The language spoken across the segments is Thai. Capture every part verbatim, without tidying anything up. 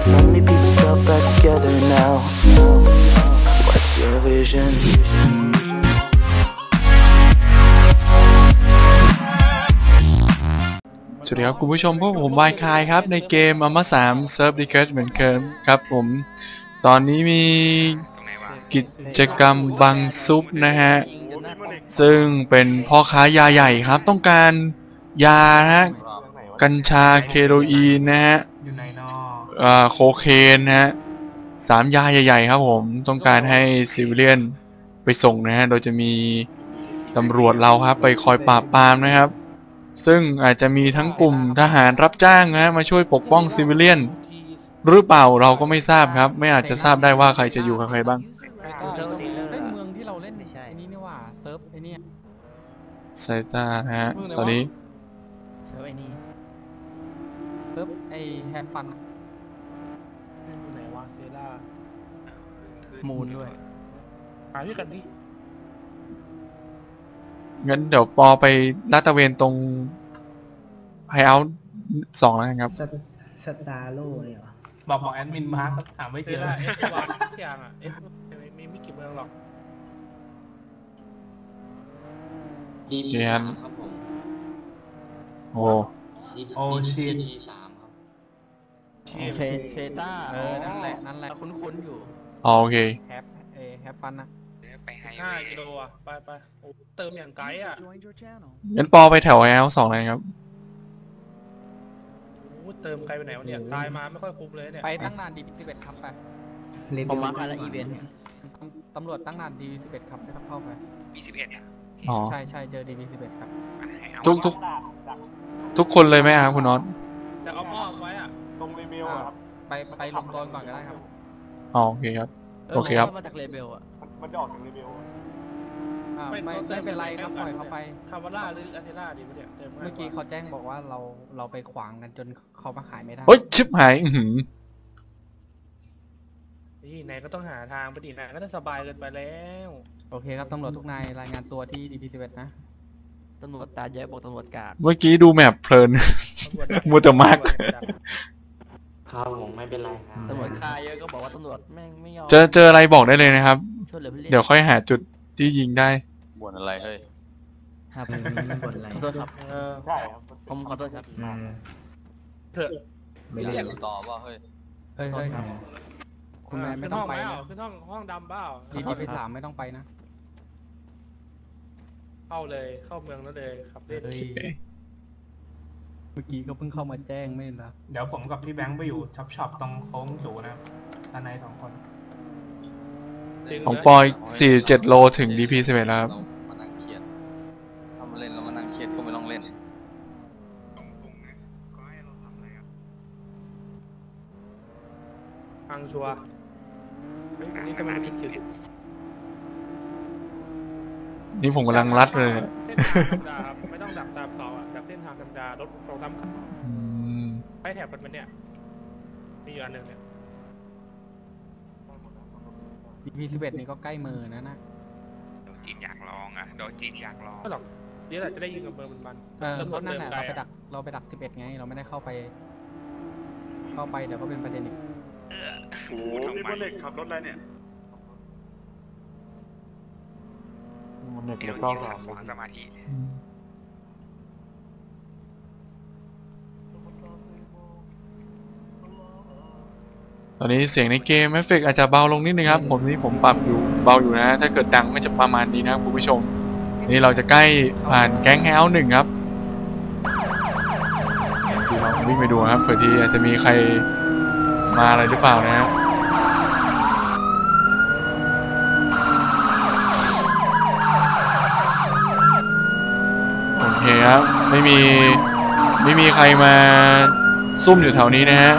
So many pieces all back together now. What's your vision?สวัสดีครับคุณผู้ชมพวกผมบายคายครับในเกม Amma สาม Serve Request เหมือนเดิมครับผมตอนนี้มีกิจกรรมบังซุปนะฮะซึ่งเป็นพ่อค้ายาใหญ่ครับต้องการยาฮะกัญชาเคโรอีนนะฮะโคเคนนะฮะสามยาใหญ่ๆครับผมต้องการให้ซิวิเลียนไปส่งนะฮะโดยจะมีตำรวจเราครับไปคอยปราบปรามนะครับซึ่งอาจจะมีทั้งกลุ่มทหารรับจ้างนะมาช่วยปกป้องซิวิเลียนหรือเปล่าเราก็ไม่ทราบครับไม่อาจจะทราบได้ว่าใครจะอยู่กับใครบ้างสายตาฮะตอนนี้มูนด้วยหาพี่กันดิงั้นเดี๋ยวปอไปลาดตระเวนตรงไฮเอาท์สองแล้วกันครับสตาร์โล่เลยเหรอบอกบอกแอดมินมาร์คถามไม่เจอเอฟวางทุกอย่างอ่ะเอฟไม่ไม่เก็บเงินหรอกดีดีครับผมโอ้โอชินสามครับเฟเฟต้าเออนั่นแหละนั่นแหละคุ้นๆอยู่โอเคแฮปเอแฮปฟันนะไปให้กิโลอ่ะไปไปเติมอย่างไกลอ่ะงั้นปอไปแถวแอลสองเลยครับเติมไกลไปไหนวะเนี่ยตายมาไม่ค่อยคุ้มเลยเนี่ยไปตั้งนานดีสิบเอ็ดครับไปผมมาการอีเวนต์ตำรวจตั้งนานดีสิบเอ็ดครับนะครับเข้าไปดีสิบเอ็ดเนี่ยใช่ใช่เจอดีสิบเอ็ดครับทุกทุกทุกคนเลยไหมครับคุณน็อตแต่เอาอ้อมไว้อ่ะตรงเลเบลครับไปไปลงตอนก่อนก็ได้ครับโอเคครับโอเคครับมาจากเลเบลอ่ะมันจะออกจากเลเบลไม่ไม่เป็นไรครับปล่อยเขาไปคาวาร่าหรืออาเทล่าดีมั้ยเนี่ยเมื่อกี้เขาแจ้งบอกว่าเราเราไปขวางกันจนเขามาขายไม่ได้เฮ้ยชิบหายหืมนี่นายก็ต้องหาทางปฏิบัตินายก็จะสบายเกินไปแล้วโอเคครับตำรวจทุกนายรายงานตัวที่ดีพีสิบเอ็ดนะตำรวจตาเยอะบอกตำรวจกาดเมื่อกี้ดูแมพเพลินมัวแต่มากครับผมไม่เป็นไรครับตำรวจฆ่าเยอะก็บอกว่าตำรวจไม่ไม่ยอมเจอเจออะไรบอกได้เลยนะครับเดี๋ยวค่อยหาจุดที่ยิงได้บ่นอะไรเฮ้ยครับบ่นอะไรขอโทษครับเออใช่ครับผมขอโทษครับเถอะไม่เรียกต่อว่าเฮ้ยเฮ้ยครับคุณนายไม่ต้องไปขึ้นห้องห้องดำเปล่าดีดีไปถามไม่ต้องไปนะเข้าเลยเข้าเมืองแล้วเลยครับเล่นเมื่อกี้ก็เพิ่งเข้ามาแจ้งไม่นะเดี๋ยวผมกับพี่แบงค์ไปอยู่ช็อปช็อปตรงโค้งจูนะตาในสองคนของปอยสี่สิบเจ็ดโลถึง ดี พี สิบเอ็ดแล้วครับมานั่งเครียดทำมาเล่นแล้วมานั่งเครียดก็ไม่ต้องเล่นอังชัวนี่กำลังคิดถึงนี่ผมกำลังรัดเลยไม่ต้องดักตามต่อดักเส้นทางธรรมดารถสองสามคันไปแถบมันเนี่ยมีอยู่อันหนึ่งเนี่ยมีสิบเอ็ดนี่ก็ใกล้มือนะนะโดจีนอยากลองอ่ะโดจีนอยากลองไม่หรอกเดี๋ยวเราจะได้ยิงกับเบอร์มันมันรถนั่นแหละเราไปดักเราไปดักสิบเอ็ดไงเราไม่ได้เข้าไปเข้าไปเดี๋ยวก็เป็นประเด็นอีกโอ้โหนี่มันเล็กขับรถอะไรเนี่ยมันเนี่ยก็หลับสมาธิตอนนี้เสียงในเกมเอฟเฟกต์อาจจะเบาลงนิดนึงครับผมนี่ผมปรับอยู่เบาอยู่นะถ้าเกิดดังก็จะประมาณนี้นะคุณผู้ชมนี่เราจะใกล้ผ่านแก๊งแฮลหนึ่งครับคือเราวิ่งไปดูครับเผื่อที่อาจจะมีใครมาอะไรหรือเปล่านะโอเคครับไม่มีไม่มีใครมาซุ่มอยู่แถวนี้นะฮะ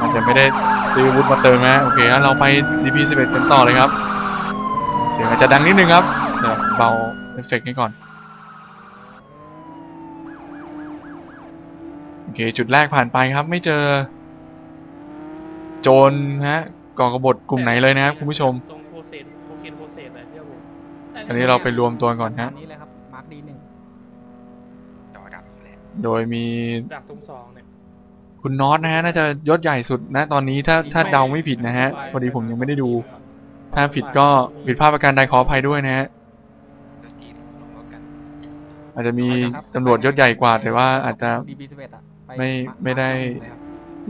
อาจจะไม่ได้ซื้อวุฒิมาเติมนะโอเคฮะเราไป ดี พี สิบเอ็ด กันต่อเลยครับเสียงอาจจะดังนิดนึงครับเดี๋ยวเบาเอฟเฟกต์ให้ก่อนโอเคจุดแรกผ่านไปครับไม่เจอโจรฮะก่อกบฏกลุ่มไหนเลยนะครับคุณผู้ชมอันนี้เราไปรวมตัวก่อนฮะโดยมีดักตรงสองเนี่ย คุณน็อตนะฮะน่าจะยศใหญ่สุดนะตอนนี้ถ้าถ้าเดาไม่ผิดนะฮะพอดีผมยังไม่ได้ดูถ้าผิดก็ผิดพลาดประการใดขออภัยด้วยนะฮะอาจจะมีตำรวจยศใหญ่กว่าแต่ว่าอาจจะไม่ไม่ได้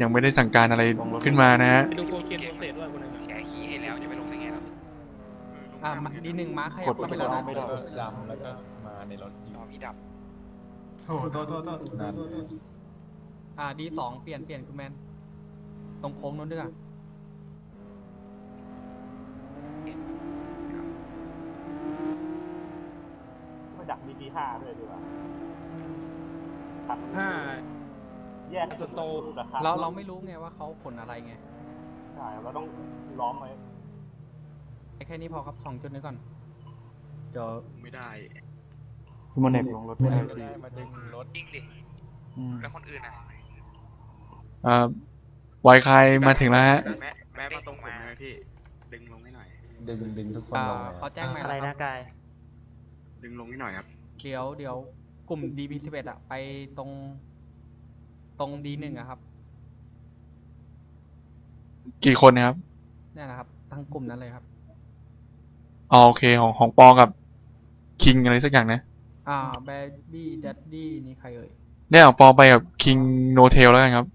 ยังไม่ได้สั่งการอะไรขึ้นมานะฮะดีหนึ่งม้าขยับเข้าไปแล้วนะดำแล้วก็มาในรถมีดับโอ้โหโทษโทษโทษอ่าดีสองเปลี่ยนเปลี่ยนคุณแมนตรงโค้งนู้นด้วยอ่ะมาดักมีดีห้าด้วยดีกว่าห้าแยกจนโตเราเราไม่รู้ไงว่าเขาผลอะไรไงใช่เราต้องล้อมไว้แค่นี้พอครับสองจุดนี้ก่อนเดี๋ยวไม่ได้คุณมาเน็บลงรถไม่ได้มาดึงรถยิงดิแล้วคนอื่นอ่ะอ่าวายใครมาถึงแล้วฮะแม่แม่มาตรงผมเลยพี่ดึงลงนิดหน่อยดึงดึงทุกคนลงเขาแจ้งมาอะไรนะกายดึงลงนิดหน่อยครับเดี๋ยวเดี๋ยวกลุ่ม ดี บี สิบเอ็ดอ่ะไปตรงตรง ดี หนึ่ง อะครับกี่คนนะครับนี่นะครับทั้งกลุ่มนั้นเลยครับอ๋อโอเคของของปอกับคิงอะไรสักอย่างนะอ่าแบดดี้ดัดดี้นี่ใครเอ่ยเนี่ยปอไปกับคิงโนเทลแล้วกันครับ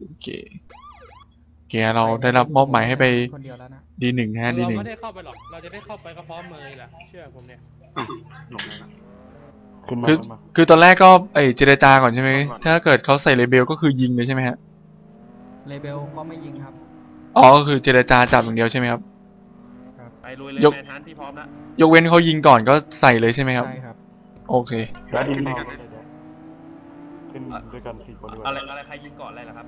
โอเคโอเคเราได้รับมอบหมายให้ไปดีหนึ่งนะฮะดีหนึ่งเราไม่ได้เข้าไปหรอกเราจะได้เข้าไปก็พร้อมเมย์แหละเชื่อผมเนี่ยหลงแล้วคือคือตอนแรกก็ไอเจรจาก่อนใช่ไหมถ้าเกิดเขาใส่เลเบลก็คือยิงเลยใช่ไหมฮะเลเบลก็ไม่ยิงครับอ๋อก็คือเจรจาจับอย่างเดียวใช่ไหมครับยกยกเว้นเขายิงก่อนก็ใส่เลยใช่ไหมครับใช่ครับโอเคแล้วยิงด้วยกันขึ้นด้วยกันสี่คนด้วยอะไรอะไรใครยิงก่อนอะไรล่ะครับ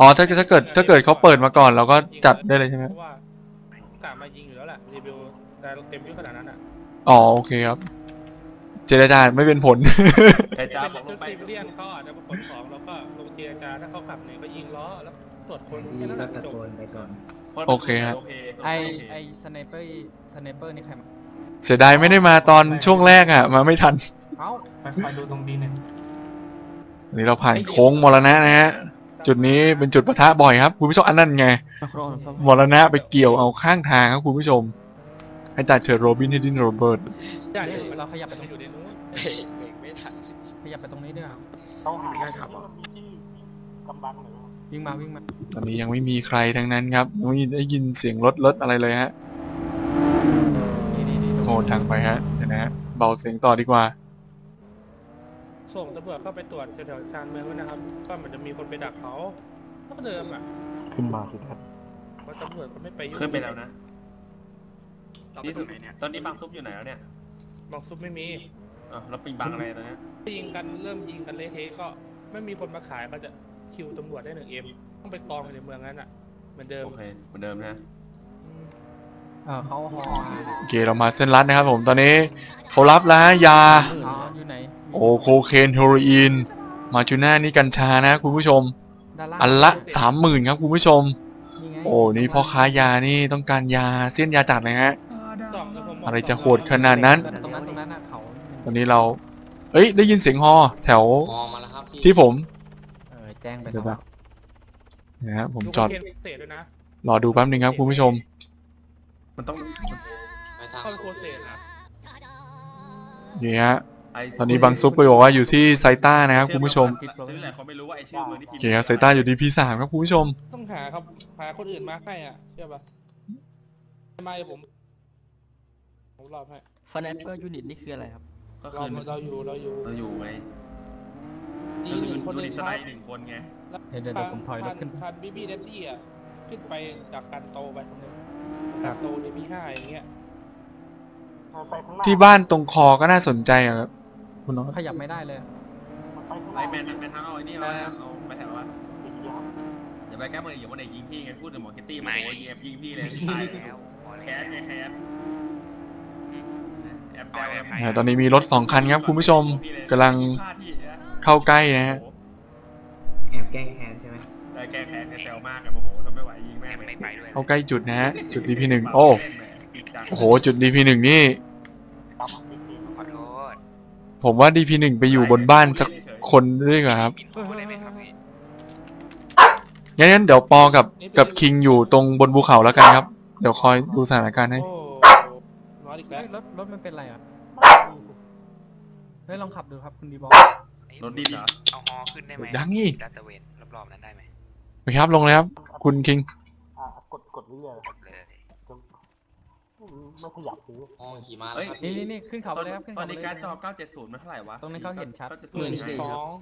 อ๋อถ้าถ้าเกิดถ้าเกิดเขาเปิดมาก่อนเราก็จัดได้เลยใช่ไหมเพราะว่าสามมายิงอยู่แล้วแหละรีวิวแต่เต็มที่ขนาดนั้นอ่ะอ๋อโอเคครับเจรจาไม่เป็นผลเจรจาบอกลงไปเรียนเขาอาจจะผลสองแล้วก็ลงเจรจาถ้าเขาขับเนี่ยก็ยิงล้อแล้วตรวจคนแค่นั้นจบโอเคครับไอไอสไนเปอร์สไนเปอร์นี่ใครมาเสียดายไม่ได้มาตอนช่วงแรกอ่ะมาไม่ทันเอ้าไปดูตรงดีหนึ่งนี่เราผ่านโค้งมรณะนะฮะจุดนี้เป็นจุดปะทะบ่อยครับคุณผู้ชมอันนั้นไงมรณะไปเกี่ยวเอาข้างทางครับคุณผู้ชมให้จัดเชิญโรบินให้ดินโรเบิร์ตเราขยับไปตรงอยู่ในนู้นขยับไปตรงนี้ด้วยต้องหาได้ครับกำบังเลยวิ่งมาวิ่งมาตอนนี้ยังไม่มีใครทั้งนั้นครับยังไม่ได้ยินเสียงรถรถอะไรเลยฮะโทษทางไปฮะเดี๋ยวนะฮะเบาเสียงต่อดีกว่าส่งตำรวจเข้าไปตรวจแถวชานเมืองนะครับว่ามันจะมีคนไปดักเขาก็เดิมอ่ะขึ้นมาสิครับเพราะตำรวจก็ไม่ไปขึ้นไปแล้วนะตอนนี้บางซุปอยู่ไหนแล้วเนี่ยบางซุปไม่มีอ่ะเราปิดบังอะไรนะฮะยิงกันเริ่มยิงกันเละเทะก็ไม่มีคนมาขายก็จะคิวตำรวจได้หนึ่งเอ็มต้องไปกองในเมืองนั้นอ่ะเหมือนเดิมโอเคเหมือนเดิมนะเออเขาโอเคเรามาเส้นลัดนะครับผมตอนนี้เขารับแล้วฮะยาโอโคเคนเฮโรอีนมาจูน่านี่กัญชานะคุณผู้ชมอันละสามหมื่นครับคุณผู้ชมโอ้นี่พ่อค้ายานี่ต้องการยาเส้นยาจัดเลยฮะอะไรจะโหดขนาดนั้นตอนนี้เราเอ้ยได้ยินเสียงฮอแถวที่ผมแจ้งไปแล้วนะฮะผมจอดรอดูแป๊บนึงครับคุณผู้ชมมันต้องนี่ฮะตอนนี้บางซุปไปบอกว่าอยู่ที่ไซต้านะครับคุณผู้ชมเกียร์ไซต้าอยู่ที่พี่สามครับคุณผู้ชมต้องหาครับหาคนอื่นมาให้อ่ะใช่ปะไม่ผมผมรอให้สแนปเปอร์ยูนิตนี่คืออะไรครับก็คือเราอยู่เราอยู่เราอยู่ไงก็คือคนในสไนด์หนึ่งคนไงเดี๋ยวผมถอยรถขึ้นคันบีบีเดดดี้อ่ะขึ้นไปดักการโตไปคนนึงดักโตในพี่ห้าอย่างเงี้ยที่บ้านตรงคอก็น่าสนใจอะครับคุณน้องขยับไม่ได้เลยไอแมนไปทางเอาไอ้นี่เอาไปแถวว่าอย่าไปแก้มืออย่าวันไหนยิงพี่ไงพูดถึงหมอคิตตี้มาโอ้ยแอบยิงพี่เลยตายแล้วแคสไงแคสตอนนี้มีรถสองคันครับคุณผู้ชมกำลังเข้าใกล้นะฮะแอบแก้แคสใช่ไหมแก้แคสแซวมากอะโอ้โหทำไม่ไหวยิงแม่ไม่ไปเลยเข้าใกล้จุดนะฮะจุดดีพีหนึ่งโอ้โอ้โหจุด ดี พี หนึ่ง นี่ผมว่า ดี พี หนึ่ง ไปอยู่บนบ้านสัก คนด้วยเหรอครับงั้นเดี๋ยวปอกับกับคิงอยู่ตรงบนภูเขาแล้วกันครับเดี๋ยวคอยดูสถานการณ์ให้รถรถมันเป็นไรอ่ะเฮ้ยลองขับดูครับคุณดีบอลรถดีเหรอเอาฮอขึ้นได้ไหมยังงี้ลาดตระเวนรอบๆนั้นได้ไหมไปครับลงเลยครับคุณคิงกดกดเรื่อยไม่ขยับซื้ออ๋อขี่มาแล้วนี่นี่นี่ขึ้นเขาเลยครับขึ้นเขาเลยตอนนี้การจอเก้าเจ็ดศูนย์มันเท่าไหร่วะตรงนี้เขาเห็นชัดหมื่นสี่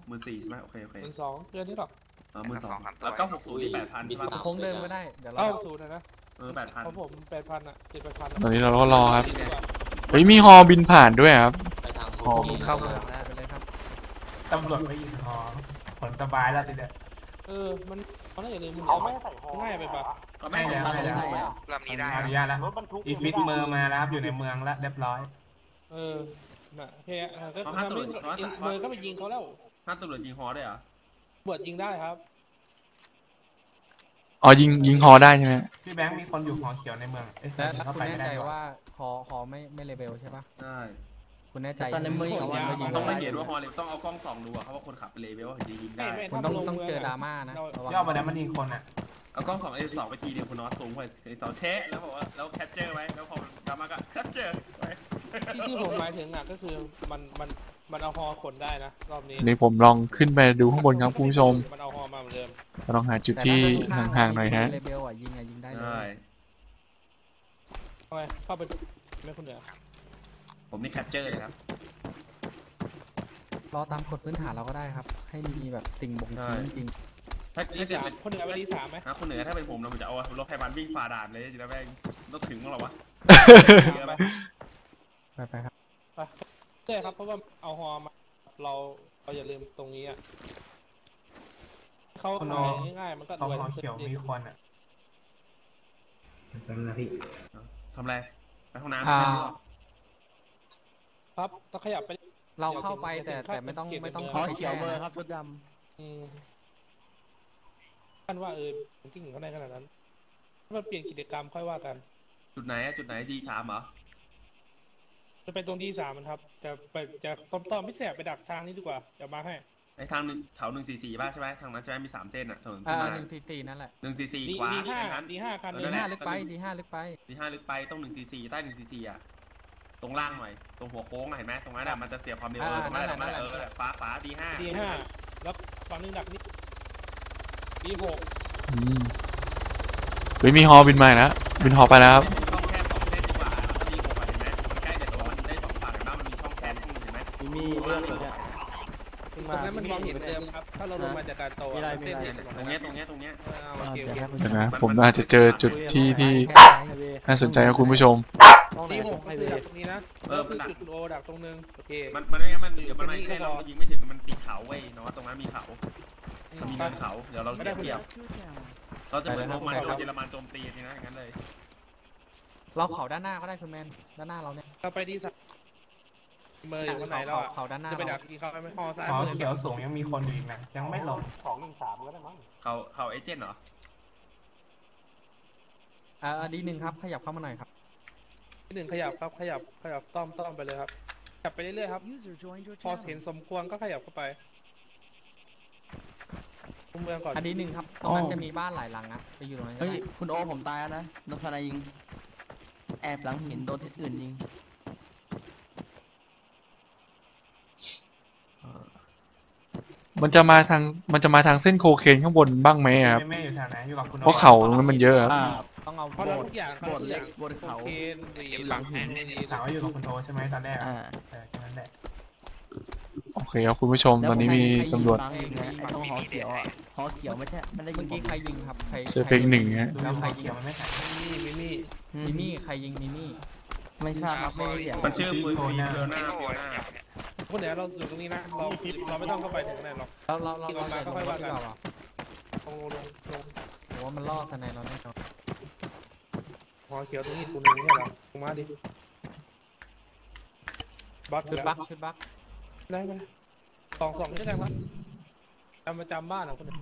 หมื่นสี่ใช่ไหมโอเคโอเคหมื่นสองเกินนิดหรอกเออหมื่นสองแล้วเก้าหกศูนย์ที่แปดพันคงเดินไม่ได้เดี๋ยวเราศูนย์นะเออแปดพันของผมแปดพันอ่ะเจ็ดแปดพันตอนนี้เราก็รอครับเฮ้ยมีฮอบินผ่านด้วยครับฮอบินเข้าเมืองนะเป็นไรครับตำรวจไม่ยินฮอผลสบายแล้วสิเนี่ยเออมันเขาน่าจะลืมเขาไม่ใส่ฮอง่ายไปปะไม่แล้วไม่แล้วลำนี้ได้อนุญาตแล้วอีฟิตเมอร์มาแล้วครับอยู่ในเมืองแล้วเรียบร้อยเออโอเคก็ทำนี่เมอร์ก็ไปยิงเขาแล้วท่านตำรวจยิงฮอได้เหรอบวชยิงได้ครับอ๋อยิงยิงฮอได้ใช่ไหมพี่แบงค์มีคนอยู่ฮอเขียวในเมืองแต่คุณแน่ใจว่าฮอฮอไม่ไม่เลเวลใช่ปะใช่คุณแน่ใจต้องไม่เห็นว่าฮอเลต้องเอากล้องส่องดูอะเขาว่าคนขับเลเวลว่าจะยิงได้คุณต้องต้องเจอดราม่านะย่อมาแล้วมันยิงคนอะเอากล้องสองเอสองไปทีเดียวคุณน็อตสูงไปสองเทะแล้วบอกว่าแล้วแคปเจอร์ไว้แล้วพอดราม่าก็แคปเจอร์ไว้ที่ที่ผมหมายถึงหนักก็คือมันมันมันเอาฮอคนได้นะรอบนี้นี่ผมลองขึ้นไปดูข้างบนครับคุณผู้ชมมันเอาฮอมาเหมือนเดิมลองหาจุดที่ห่างๆหน่อยฮะเลเวลอะยิงไงยิงได้เลยเข้าไปไม่คุณเดียวผมนี่แคปเจอร์เลยครับรอตามกฎพื้นฐานเราก็ได้ครับให้มีแบบสิ่งบ่งชี้จริงถ้าคนเหนือวันที่สามไหมครับคนเหนือถ้าเป็นผมเราจะเอารถไฟฟ้าวิ่งฝ่าด่านเลยจีนะแม่งรถถึงมั้งหรอวะไปไปครับใช่ครับเพราะว่าเอาฮอมาเราเราอย่าลืมตรงนี้อ่ะเข้าง่ายๆมันก็ด้วยเขียวมีควันอ่ะทำนะพี่ทำอะไรไปห้องน้ำครับถ้าขยับไปเราเข้าไปแต่แต่ไม่ต้องไม่ต้องขอเขียวเบอร์ครับรถดำท่านว่าเออที่หนึ่งเขาได้ขนาดนั้นถ้าเราเปลี่ยนกิจกรรมค่อยว่ากันจุดไหนจุดไหนดีสามเหรอจะไปตรงดีสามมันครับจะไปจะต้มต้มพิเศษไปดักทางนี้ดีกว่าเดี๋ยวมาให้ไอ้ทางหนึ่งแถวหนึ่งสี่สี่บ้างใช่ไหมทางนั้นจะมีสามเส้นอ่ะถนนขึ้นมาหนึ่งสี่สี่นั่นแหละหนึ่งสี่สี่ขวาดีห้าดีห้าคันดีห้าลึกไปดีห้าลึกไปดีห้าลึกไปต้องหนึ่งสี่สี่ใต้หนึ่งสี่สี่อ่ะตรงล่างหน่อยตรงหัวโค้งเห็นไหมตรงนั้นมันจะเสียความเร็วตรงนั้นตรงนั้นเออฟ้าฟ้าดีห้าดีห้าแล้วฝั่งนึงดักนิดดีหกเฮ้ยมีฮอบินมานะบินฮอไปแล้วครับช่องแคบสองเส้นดีกว่าดีหกเห็นไหมมันใกล้จะโดนได้สองฝั่งแล้วมันมีช่องแคบขึ้นเห็นไหมมีเรื่องเลยตรงนั้นมันมองเห็นเดิมครับถ้าเราลงมาจากการโตเส้นเห็นตรงนี้ตรงนี้ตรงนี้นะผมอาจจะเจอจุดที่ที่น่าสนใจครับคุณผู้ชมดีหกมันคือดักนี้นะเออมันจุดโอดักตรงนึงโอเคมันมันไม่งั้นมันเดี๋ยวมันไม่ใช่เรายิงไม่ถึงมันติดเขาเว้ยเนาะตรงนั้นมีเขามีเนินเขาเดี๋ยวเราเทียบเราจะเหมือนโรมันโดนเยอรมันโจมตีทีนะอย่างนั้นเลยเราเขาด้านหน้าก็ได้คุณแมนด้านหน้าเราเนี่ยเราไปดีสักเมย์อยู่ตรงไหนเราเขาด้านหน้าจะไปดักที่เขาไม่พอซ้ายเขาเขียวสูงยังมีคนอยู่อีกนะยังไม่ลงสองหนึ่งสามก็ได้มั้งเขาเขาเอเจนต์เหรออ่าดีหนึ่งครับขยับเข้ามาหน่อยครับหนึ่งขยับครับขยับขยับต้อมต้อมไปเลยครับขยับไปเรื่อยๆครับพอเห็นสมควรก็ขยับเข้าไปคุมเมืองก่อนอันนี้หนึ่งครับตรงนั้นจะมีบ้านหลายหลังนะไปอยู่ตรงนั้นเฮ้ยคุณโอผมตายแล้วนะโดนทนายยิงแอบหลังหินโดนที่อื่นยิงมันจะมาทางมันจะมาทางเส้นโคเคนข้างบนบ้างไหมครับเพราะเขาตรงนั้นมันเยอะครับต้องเอาบทบทเล็กบทเขาหลังแอนสาวอยู่กับคุณโตใช่ไหมตอนแรกอ่าแค่นั้นแหละโอเคครับคุณผู้ชมตอนนี้มีตำรวจหอเขียวอ่ะหอเขียวไม่ใช่มันได้ยิงใครยิงครับเซอร์เพกหนึ่งฮะแล้วใครเขียวมันไม่ใช่มิมี่มิมี่ใครยิงมิมี่ไม่ทราบครับไม่เสียมันชื่อปืนโน่นคนไหนเราอยู่ตรงนี้นะเราเราไม่ต้องเข้าไปถึงไหนหรอกเราเราเราเราเข้าไปบ้านเราลงลงลงผมว่ามันล่อทนายเราแน่นอนพอเขียวตรงนี้คุณนึงใช่หรอลงมาดิบักชุดบักชุดบักได้ไหมสองสองนี่ได้ไหมจำมาจำบ้านหรอคุณนึง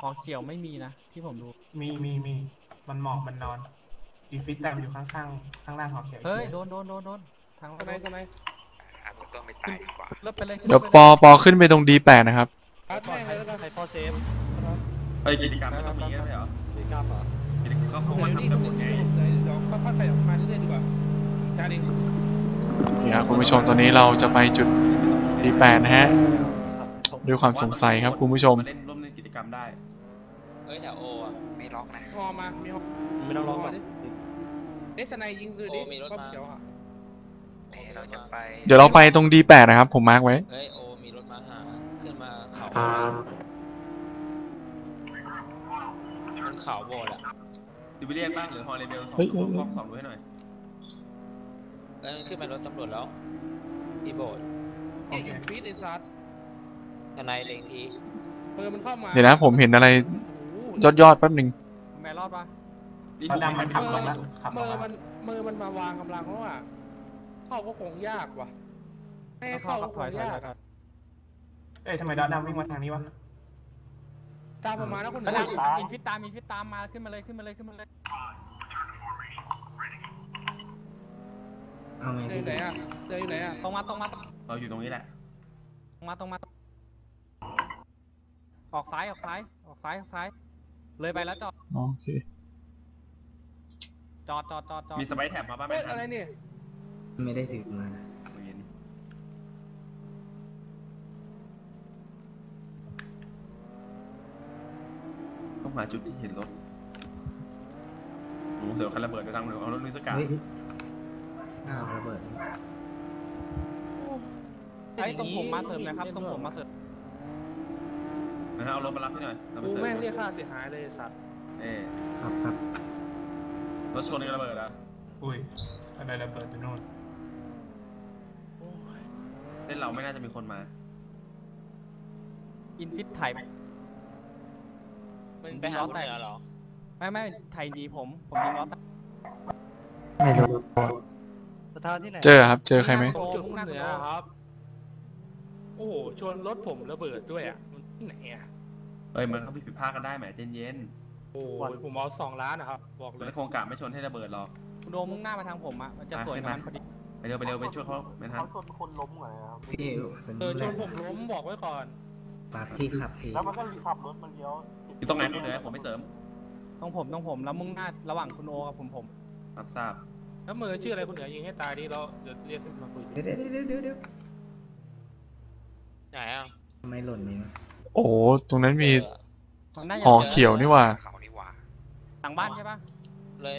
พอเขียวไม่มีนะที่ผมดูมีมีมีมันหมอกมันนอนดีฟิตแต่อยู่ข้างข้างข้างล่างพอเขียวเฮ้ยโดนโดนโดนโดนทางไหนทางไหน ก็ไม่ตายดีกว่าเดี๋ยวปอปอขึ้นไปตรงดีแปดนะครับใครพอเซฟไอ้กิจกรรมมันต้องมีแค่ไหนเหรอกิจกรรมเหรอกิจกรรมเขามาทำแบบไหนเราค่อยๆไปออกมาเรื่อยๆดีกว่าจ้าดิเนี่ยคุณผู้ชมตอนนี้เราจะไปจุดดีแปดนะฮะด้วยความสงสัยครับคุณผู้ชมเล่นร่วมเล่นกิจกรรมได้เฮ้ยแถวโออ่ะไม่ล็อกนะพอมาไม่ล็อกไม่ต้องล็อกมาดิเดชนายยิงคือดิครบเขียวอ่ะเดี๋ยวเราไปตรงดีแปดนะครับผมมาร์กไว้เฮ้ยโอมีรถมาหาขึ้นมาเขาบนเขาโบดอะดิวิเลียนบ้างหรือฮอลเลเบลสองกล้องสองดูให้หน่อยเออขึ้นไปรถตำรวจแล้วที่โบดฟีดอินซัดทนายเลงทีเดี๋ยวนะผมเห็นอะไรยอดยอดแป๊บหนึ่งแม่รอดปะนี่ผมมันขับมามือมันมือมันมาวางกำลังแล้วอ่ะเข้าก็คงยากว่ะไม่เข้าก็ถอยยากเอ้ยทำไมดาดำวิ่งมาทางนี้วะตามมาแล้วคนนึงอินฟิตตามอินฟิตตามมาขึ้นมาเลยขึ้นมาเลยขึ้นมาเลยเจอไหนอ่ะเจออยู่ไหนอ่ะตรงมาตรงมาเราอยู่ตรงนี้แหละตรงมาตรงมาออกซ้ายออกซ้ายออกซ้ายออกซ้ายเลยไปแล้วจอดโอเคจอดจอดจอดจอดมีสไปร์แท็บมาบ้างไหมครับอะไรนี่ไม่ได้ถือมาต้องหาจุดที่เห็นรถหนูเสือคันระเบิดไปทางหนูเอารถนี้สกัดอ้าวระเบิดไอ้ตรงผมมาเสริมนะครับตรงผมมาเสริมนะฮะเอารถมารับให้หน่อยกูแม่งเรียกค่าเสียหายเลยสัตว์เอ๊ะครับครับรถชนกันระเบิดอ่ะอุ้ยอะไรระเบิดอยู่โน่นเล่นเราไม่น่าจะมีคนมาอินฟิตไทยมันไปหาแต่เหรอไม่ไม่ไทยดีผมผมยิงล้อแต่ไม่รู้ประธานที่ไหนเจอครับเจอใครไหมจุดข้างเหนือครับโอ้โหชนรถผมระเบิดด้วยอ่ะที่ไหนอ่ะเอ้ยมันเขาผิดพลาดกันได้แหมเจนเย็นโอ้ยผมเอาสองล้านนะครับบอกเลยโครงการไม่ชนให้ระเบิดหรอกโดมมุ่งหน้ามาทางผมอ่ะมันจะสวยมันพอดีไปเร็วไปเร็วไปช่วยเขาไม่ทันเขาชนคนล้มเหรอครับพี่เออชนผมล้มบอกไว้ก่อนปาพี่ขับพี่แล้วมันก็ขับรถมาเลี้ยวตรงไหนเขาเหนือผมไม่เสริมต้องผมต้องผมแล้วมุ่งหน้าระหว่างคุณโอกับผมผมรับทราบแล้วมือชื่ออะไรคุณเหนือยิงให้ตายดิเราเดี๋ยวเรียกขึ้นมาคุยเดี๋ยวเดี๋ยวเดี๋ยวเดี๋ยวไหนอ่ะไม่หล่นนี่โอ้ตรงนั้นมีหอเขียวนี่ว่ะหลังบ้านใช่ปะเลย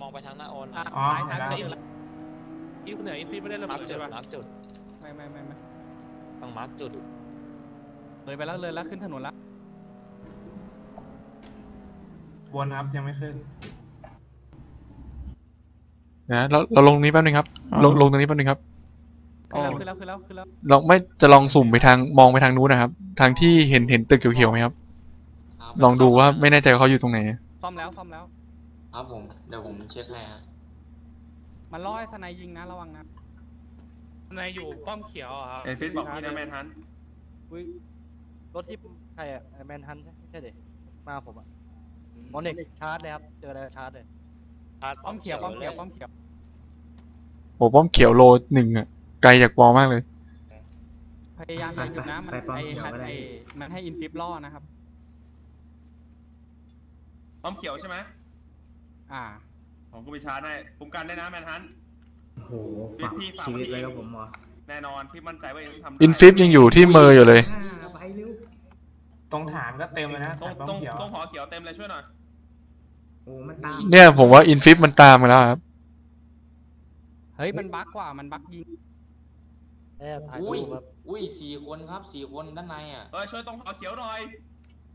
มองไปทางหน้าโอนอ๋อทางไหนอีกคนไหนอีกพี่ไม่ได้ระเบิดใช่ปะมาร์คจุดไม่ไม่ไม่ไม่ต้องมาร์คจุดเลยไปแล้วเลยแล้วขึ้นถนนแล้ววนครับยังไม่ขึ้นนะเราเราลงนี้แป๊บนึงครับลงลงตรงนี้แป๊บนึงครับขึ้นแล้วขึ้นแล้วขึ้นแล้วเราไม่จะลองสุ่มไปทางมองไปทางนู้นนะครับทางที่เห็นเห็นตึกเขียวๆไหมครับลองดูว่าไม่แน่ใจเขาอยู่ตรงไหนซ่อมแล้วซ่อมแล้วครับผมเดี๋ยวผมเช็คให้ครับมันล่อให้สไนยิงนะระวังนะสไนอยู่ป้อมเขียวครับเอ็นฟิตบอกพี่นะแมนทันรถที่ใครอะแมนทันใช่เด็กมาผมอะมอนเด็กชาร์จเลยครับเจออะไรชาร์จเลยชาร์จป้อมเขียวป้อมเขียวป้อมเขียวโอ้ป้อมเขียวโลหนึ่งอะไกลจากปอมากเลยพยายามอยู่นะมันไอ้มันให้อินฟิปล่อนะครับป้อมเขียวใช่ไหมอ่าผมก็ไปชาร์จได้ผมกันได้นะแมนฮันโอ้โหชีวิตเลยครับผมวะแน่นอนที่มั่นใจว่าทำอินฟิปยังอยู่ที่มืออยู่เลยตรงฐานก็เต็มเลยนะตรงตรงตรงหอเขียวเต็มเลยช่วยหน่อยโอ้มันตามเนี่ยผมว่าอินฟิปมันตามมาแล้วครับเฮ้ยมันบั๊กกว่ามันบั๊กยิงอุ้ยอุ้ยสี่คนครับสี่คนด้านในอ่ะเฮ้ยช่วยตรงหอเขียวหน่อย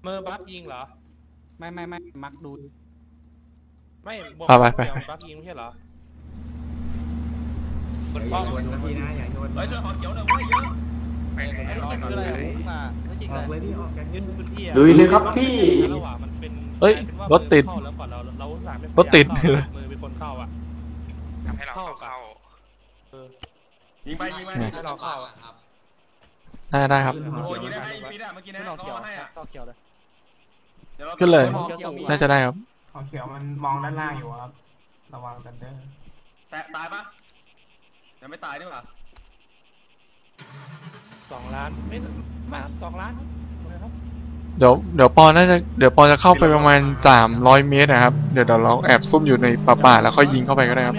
มือบั๊กยิงเหรอไม่ไม่ไม่มักดูไม่บอกว่าบั๊กยิงไม่ใช่เหรอคนป้องคนที่น่าอยากโดนเฮ้ยช่วยหอเขียวหน่อยเยอะไปไหนออกเลยที่ออกกันยืนพื้นที่ลุยเลยครับพี่เฮ้ยรถติดรถติดเลยมือเป็นคนเข้าอ่ะทำให้เราเข้ายิงไปยิงไปให้เราเข้าครับได้ได้ครับโอ้ยยิงได้ยิงปีดอ่ะเมื่อกี้นะเขาให้อ่ะเข้าเขียวเลยขึ้นเลยน่าจะได้ครับเข้าเขียวมันมองด้านล่างอยู่ครับระวังกันเด้อแตะตายปะยังไม่ตายนี่หว่า สองล้านไม่มากสองล้านครับเดี๋ยวเดี๋ยวปอน่าจะเดี๋ยวปอจะเข้าไปประมาณสามร้อยเมตรนะครับเดี๋ยวเดี๋ยวเราแอบซุ่มอยู่ในป่าๆแล้วค่อยยิงเข้าไปก็ได้ครับ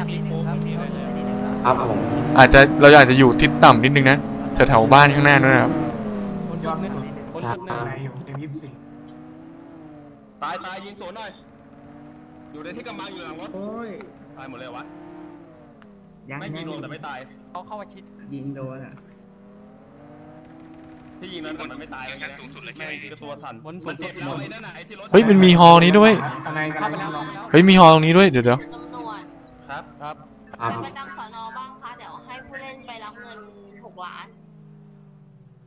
ครับผมอาจจะเราอาจจะอยู่ทิศต่ำนิดนึงนะแถวๆบ้านข้างหน้าด้วยนะครับคนยอดเนี่ยคนยอดเนี่ยอะไรอยู่เต็มยี่สิบสี่ตายตายยิงสวนหน่อยอยู่ในที่กำบังอยู่หลังรถตายหมดเลยวะไม่ยิงโดนแต่ไม่ตายเขาเข้ามาชิดยิงโดนอ่ะที่ยิงนั้นมันไม่ตายเลยสูงสุดเลยใช่ไหมตัวสั่นมันเจ็บแล้วไอ้นั่นไหนที่รถเฮ้ยมันมีฮอนี้ด้วยเฮ้ยมีฮอตรงนี้ด้วยเดี๋ยวเดี๋ยวครับครับเป็นประจำสอนอบ้างคะเดี๋ยวให้ผู้เล่นไปรับเงินหกล้าน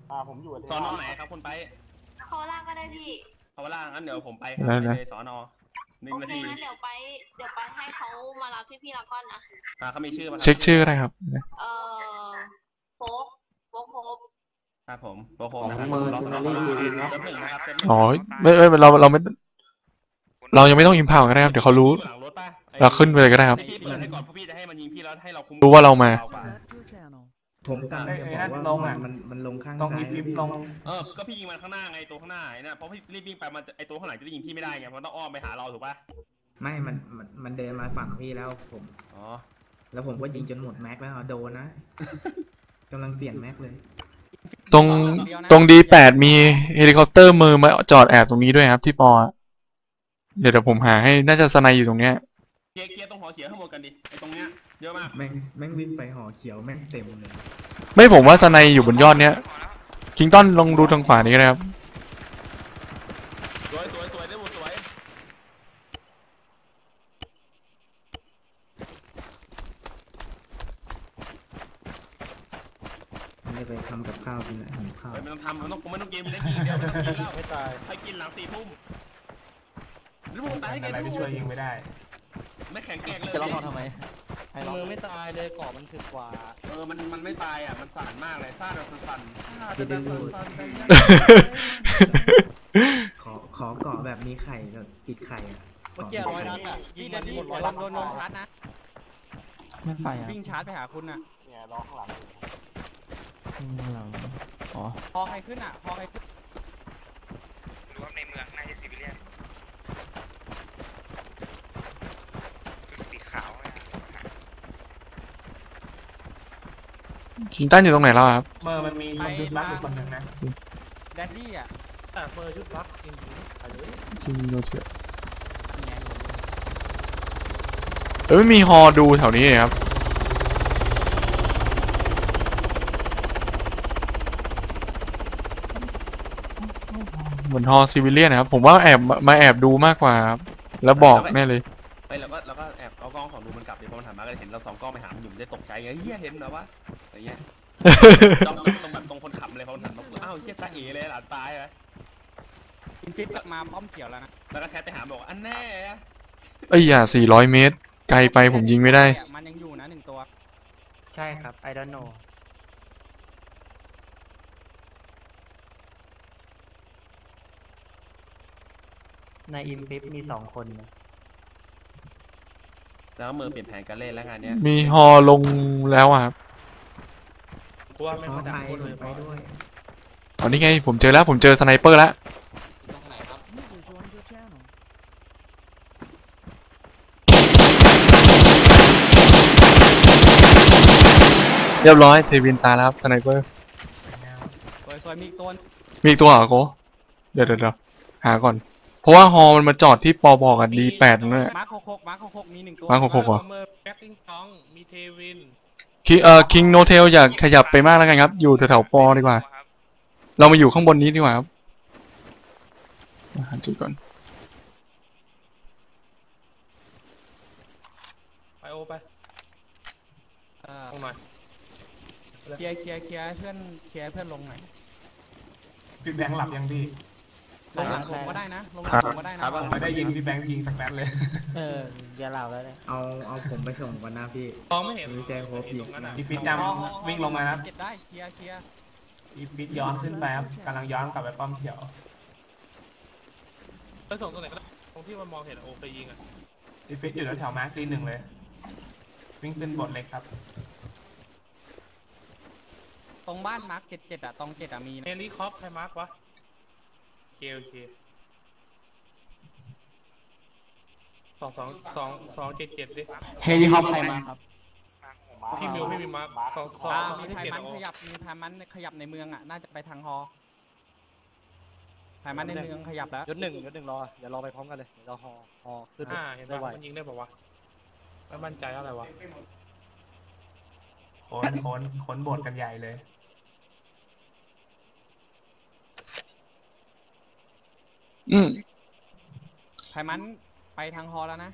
อ่าผมอยู่สอนอไหนครับคุณไปเขาล่างก็ได้พี่เขาล่างงั้นเดี๋ยวผมไปในสอนอหนึ่งนาทีเดี๋ยวไปเดี๋ยวไปให้เขามารับพี่พี่ละก้อนนะอ่าเขามีชื่อมาเช็คชื่ออะไรครับเออโฟกโฟกโฟกครับผมโฟกโฟกนะครับเราต้องรีบรีบนะครับอ๋อไม่ไม่เราเราไม่เรายังไม่ต้องอิมพาวกันนะครับเดี๋ยวเขารู้เราขึ้นไปเลยก็ได้ครับรู้ว่าเรามาผมกำลังจะบอกว่ามันมันลงข้างซ้ายเออก็พี่ยิงมันข้างหน้าไงตัวข้างหน้าเนี่ยเพราะพี่รีบวิ่งไปมันไอตัวข้างหลังจะยิงพี่ไม่ได้ไงมันต้องอ้อมไปหาเราถูกป่ะไม่มันมันเดินมาฝั่งพี่แล้วผมอ๋อแล้วผมก็ยิงจนหมดแม็กแล้วโดนนะกำลังเปลี่ยนแม็กเลยตรงตรงดีแปดมีเฮลิคอปเตอร์มือมาจอดแอบตรงนี้ด้วยครับที่ปอเดี๋ยวผมหาให้น่าจะสไนอยู่ตรงเนี้ยเคลียร์เคลียร์ตรงหอเขียวข้างบนกันดิไอตรงเนี้ยเยอะมากแม่งแม่งวิ่งไปหอเขียวแม่งเต็มเลยไม่ผมว่าสไนอยู่บนยอดเนี้ยคิงตันลองดูทางขวานี้นะครับสวยสวยสวยได้หมดสวยไม่ไปทำกับข้าวกินนะข้าวไม่ต้องทำมันต้องไม่ต้องเกมเล่นกินเดียวไม่กินแล้วไม่ตายให้กินหลังสี่ทุ่มลูกตายไงลูกช่วยยิงไม่ได้ไม่แข็งแกร่งเลยจะล็อกทำไมมือไม่ตายเลยกรอบมันถึกกว่าเออมันมันไม่ตายอ่ะมันสั่นมากเลยซ่าเราสั่นจะดึงดูดขอขอกรอบแบบมีไข่กับติดไข่อ่ะเมื่อกี้ร้อยนัดอ่ะยิงมันหมดร้อยนัดโดนชาร์จนะไม่ไปอ่ะวิ่งชาร์จไปหาคุณอ่ะเนี่ยล้อข้างหลังหลังอ๋อพอใครขึ้นอ่ะพอใครขึ้นรู้ว่าในเมืองน่าจะซีเรียสคิงตันอยู่ตรงไหนแล้วครับเมอร์มันมีคนชุดลักอยู่คนหนึ่งนะแดดดี้อ่ะแต่เมอร์ชุดลักจริงจริงโดนเฉียดเอ้ยไม่มีฮอดูแถวนี้เลยครับเหมือนฮอซิวิเลียนนะครับผมว่าแอบมาแอบดูมากกว่าครับแล้วบอกแน่เลยไปแล้วก็แล้วก็แอบเอากล้องของดูมันกลับเดี๋ยวพอมันหันมาก็เห็นเราสองกล้องไปหามันอยู่ได้ตกใจไงเฮียเห็นเหรอวะอะไรเงี้ยตรงตรงแบบตรงคนขับเลยพอมันหันมาอ้าวเฮียตาเอ๋เลยหลานตายเลยอินฟิปมาป้อมเขียวแล้วนะแล้วก็แชทไปหาบอกอันแน่ไอ้ยาสี่ร้อยเมตรไกลไปผมยิงไม่ได้มันยังอยู่นะหนึ่งตัวใช่ครับ I don't knowในอินฟิปมีสองคนแล้วมือเปลี่ยนแผนการเล่นแล้วงานเนี้ยมีฮอลงแล้วอ่ะครับตัวไม่มาดักคนเลยไปด้วยอ๋อนี่ไงผมเจอแล้วผมเจอสไนเปอร์แล้วตรงไหนครับเรียบร้อยเทวินตาแล้วครับสไนเปอร์ซอยมีอีกตัวมีอีกตัวเหรอโกเดี๋ยวเดี๋ยวหาก่อนเพราะว่าฮอมันมาจอดที่ปอบอกกันดีแปดนั่นแหละมาร์คหกหกมาร์คหกหกมีหนึ่งตัวมาร์คหกหกเหรอแบ็คกิ้งสองมีเทวินคิงเอ่อคิงโนเทลอยากขยับไปมากแล้วกันครับอยู่แถวๆปอดีกว่าเรามาอยู่ข้างบนนี้ดีกว่าครับหาจุดก่อนไปโอไปอ่าลงมาเคลียร์เคลียร์เคลียร์เพื่อนเคลียร์เพื่อนลงหน่อยพี่แบงค์หลับยังพี่ลงหลังผมก็ได้นะลงหลังผมก็ได้นะไม่ได้ยิงพี่แบงค์ยิงสักนัดเลยเอออย่าเล่าแล้วเลยเอาเอาผมไปส่งก่อนนะพี่มองไม่เห็นมีแจงโคบีอีฟิตดำวิ่งลงมาครับเก็บได้เคลียร์เคลียร์อีฟิตย้อนขึ้นไปครับกำลังย้อนกลับไปป้อมเขียวไปส่งตรงไหนก็ได้ตรงที่มันมองเห็นโอไปยิงอ่ะอีฟิตอยู่แถวมาร์คที่หนึ่งเลยวิ่งขึ้นบทเล็กครับ ตรงบ้านมาร์คเจ็ดเจ็ดอะตรงเจ็ดอะมีเฮลิคอปใครมาร์ควะเคโอเคสองสองสองสองเจ็ดเจ็ดดิเฮลิคอปใครมาครับพี่มิวไม่มีมาร์คสองสองมีไทมันขยับมีไทมันขยับในเมืองอะน่าจะไปทางฮอไทมันในเมืองขยับแล้วยศหนึ่งยศหนึ่งรอเดี๋ยวรอไปพร้อมกันเลยเดี๋ยวรอฮอฮอขึ้นอ่าเห็นไหมมันยิงได้ป่าววะไม่มั่นใจอะไรวะค้นค้นค้นบทกันใหญ่เลยอืมไทมันไปทางฮอแล้วนะ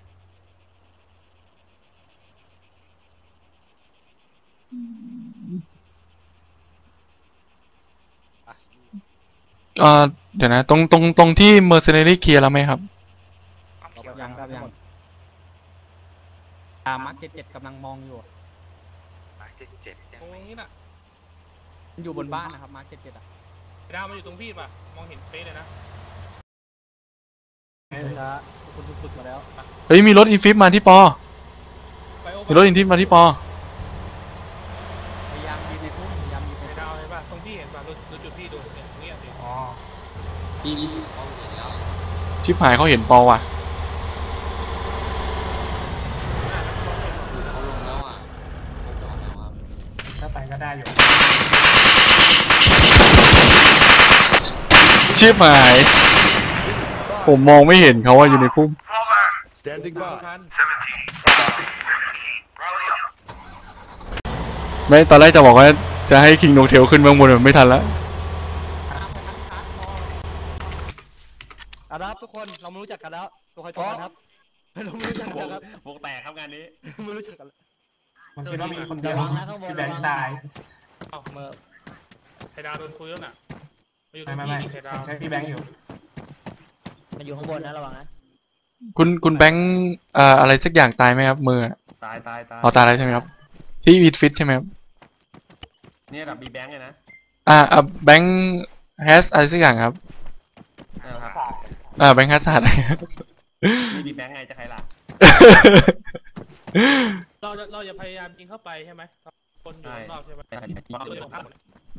เอ่อเดี๋ยวนะตรงตรงตรงที่เมอร์เซเนรี่เคลียร์แล้วไหมครับยังครับยังอ่ามาร์คเจ็ดเจ็ดกำลังมองอยู่มาร์คเจ็ดเจ็ดตรงนี้น่ะอยู่บนบ้านนะครับมาร์คเจ็ดเจ็ดอ่ะดาวมาอยู่ตรงพี่ป่ะมองเห็นเฟซเลยนะช้าคุณสุดมาแล้วเฮ้ยมีรถอินฟิปมาที่ปอมีรถอินฟิปมาที่ปอพยายามยิงในพุ่มพยายามยิงในดาวใช่ป่ะตรงที่เห็นป่ะดูจุดที่ดูเนี่ยตรงนี้อ่ะอ๋อชิบหายเขาเห็นปอว่ะก็ได้อยู่ชิบหายผมมองไม่เห็นเขาว่าอยู่ในพุ่มไม่ตอนแรกจะบอกว่าจะให้คิงโนเทลขึ้นเบื้องบนไม่ทันแล้วอารับทุกคนเราไม่รู้จักกันแล้วตัวใครตัวมันครับเราไม่รู้จักกันครับวงแตกครับงานนี้ไม่รู้จักกันมันคิดว่ามีคนเดียวที่แบงค์ตายออกเมื่อไทดาโดนคุยแล้วน่ะไม่ไม่ไม่ใช่พี่แบงค์อยู่มันอยู่ข้างบนนะระวังนะคุณคุณแบงค์อะไรสักอย่างตายไหมครับมือตายตายตายอ๋อตายอะไรใช่ไหมครับที่วีดฟิตใช่ไหมครับนี่แบบบีแบงค์เลยนะอ่าอ่าแบงค์แฮชอะไรสักอย่างครับอ่าแบงค์แฮชอะไรนี่บีแบงค์ไงจะใครล่ะเราเราจะพยายามยิงเข้าไปใช่ไหมคนอยู่นอกใช่ไหมเดี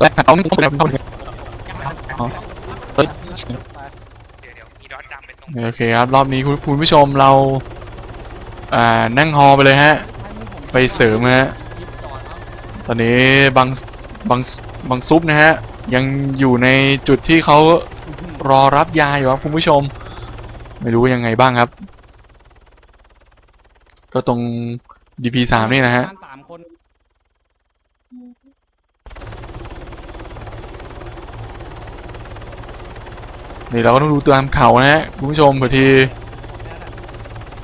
แล้วเอาหนึ่งผมไปแล้วผมเข้าเลยโอเคครับรอบนี้คุณผู้ชมเราอ่านั่งฮอไปเลยฮะไปเสริมฮะตอนนี้บางบางบางซุปนะฮะยังอยู่ในจุดที่เขารอรับยาอยู่ครับคุณผู้ชมไม่รู้ยังไงบ้างครับก็ตรงดีพีสามนี่นะฮะนี่เราก็ต้องดูตามเขานะฮะคุณผู้ชมเผื่อที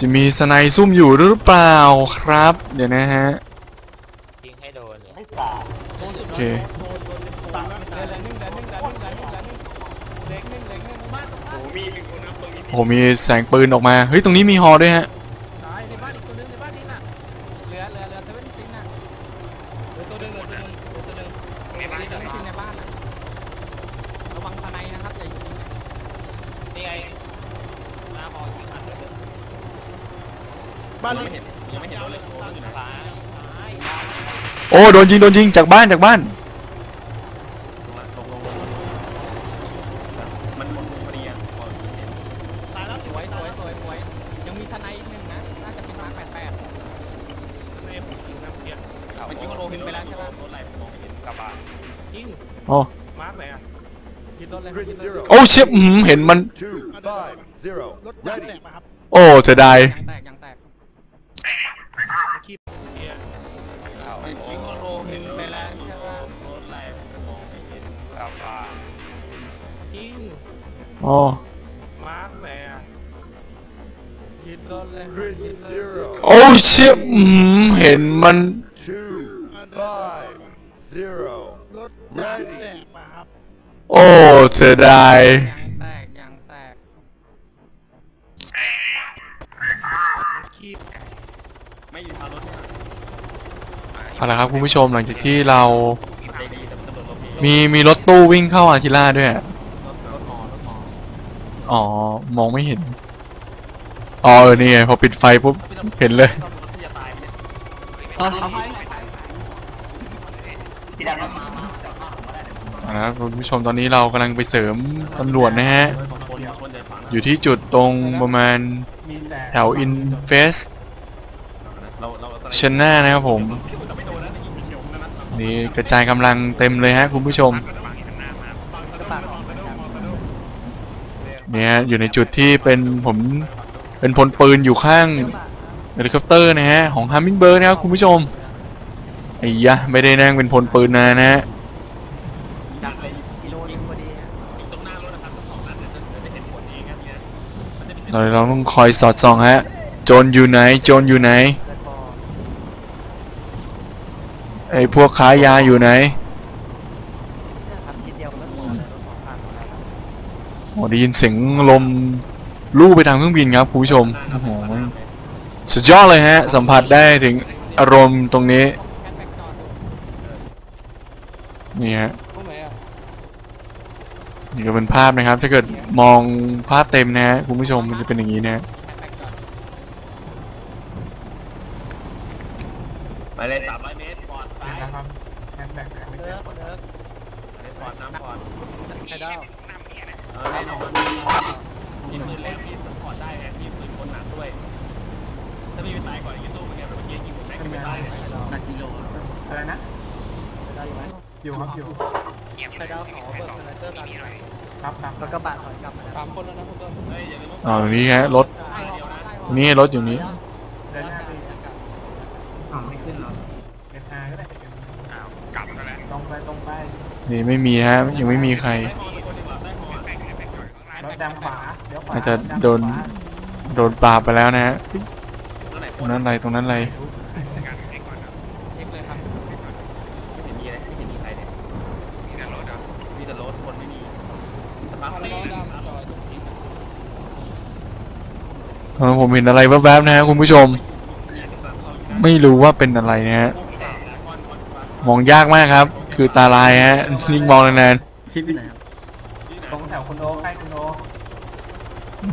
จะมีสไนซุ่มอยู่หรือเปล่าครับเดี๋ยวนะฮะยิงให้โดนโอเคโอ้มีแสงปืนออกมาเฮ้ยตรงนี้มีฮอด้วยฮะโอ้โดนยิงโดนยิงจากบ้านจากบ้านมันหมดพอดีอ่ะตายแล้วสวยสวยสวยสวยยังมีทนายอีกหนึ่งนะน่าจะเป็นมาแปดแปดทนายผมยิงนะเพื่อนเมื่อกี้มันโลหินไปแล้วใช่ไหมรถไหลมองไม่เห็นกระบะยิงโอ้มาไหนอ่ะยิงรถเลยโอ้เชี่ยเห็นมันโอ้เสียดายโอ้มาร์คแม่โอ้เชี่ยเห็นมัน five zero รถแตกป่ะครับโอ้เสียดายแตกยังแตกคีบไม่อยู่ทางรถเอาละครับคุณผู้ชมหลังจากที่เรามีมีรถตู้วิ่งเข้าอาทิล่าด้วยอ๋อมองไม่เห็นอ๋อเออนี่ไงพอปิดไฟปุ๊บเห็นเลยนะครับคุณผู้ชมตอนนี้เรากำลังไปเสริมตำรวจนะฮะอยู่ที่จุดตรงประมาณแถวอินเฟสชั้นหน้านะครับผมนี่กระจายกำลังเต็มเลยฮะคุณผู้ชมเนี่ยอยู่ในจุดที่เป็นผมเป็นพลปืนอยู่ข้างเฮลิคอปเตอร์นะฮะของฮัมมิงเบิร์ดนะครับคุณผู้ชมไอ้ยะไม่ได้นั่งเป็นพลปืนนะนะฮะเราเราต้องคอยสอดส่องฮะโจรอยู่ไหนโจรอยู่ไหนไอ้พวกค้ายาอยู่ไหนโอ้ได้ยินเสียงลมลู่ไปทางเครื่องบินครับคุณผู้ชมโอ้โหสุดยอดเลยฮะสัมผัสได้ถึงอารมณ์ตรงนี้นี่ฮะนี่ก็เป็นภาพนะครับถ้าเกิดมองภาพเต็มนะฮะคุณผู้ชมมันจะเป็นอย่างนี้นะไปเลยสามร้อยเมตรปอดซ้ายนะครับแฮนด์แบ็คไม่เจอปอดเดิมไปปอดน้ำปอดไอ้ดาวน้ำเนี่ยนะเออได้หนอนมีปืนแรงมีสปอร์ตได้แฮนด์มีปืนคนหนักด้วยถ้ามีเป็นตายก่อนยิงสู้เหมือนกันเราเป็นเกียร์ยิงแม็กซ์ไม่ได้เลยหนักกิโลอะไรนะอยู่ครับอยู่ไปดาวขอเบิร์ดเตอร์ครับครับแล้วก็บาดถอยกลับมาสามคนแล้วนะพวกเราอ๋อนี่ฮะรถนี่รถอยู่นี้นี่ไม่มีฮะยังไม่มีใครอาจจะโดนโดนปราบไปแล้วนะฮะตรงนั้นอะไรตรงนั้นอะไรผมเห็นอะไรแวบๆนะฮะคุณผู้ชมไม่รู้ว่าเป็นอะไรนะฮะมองยากมากครับคือตาลายฮะนิ่งมองนานๆตรงแถวคุณโอใกล้คุณโอ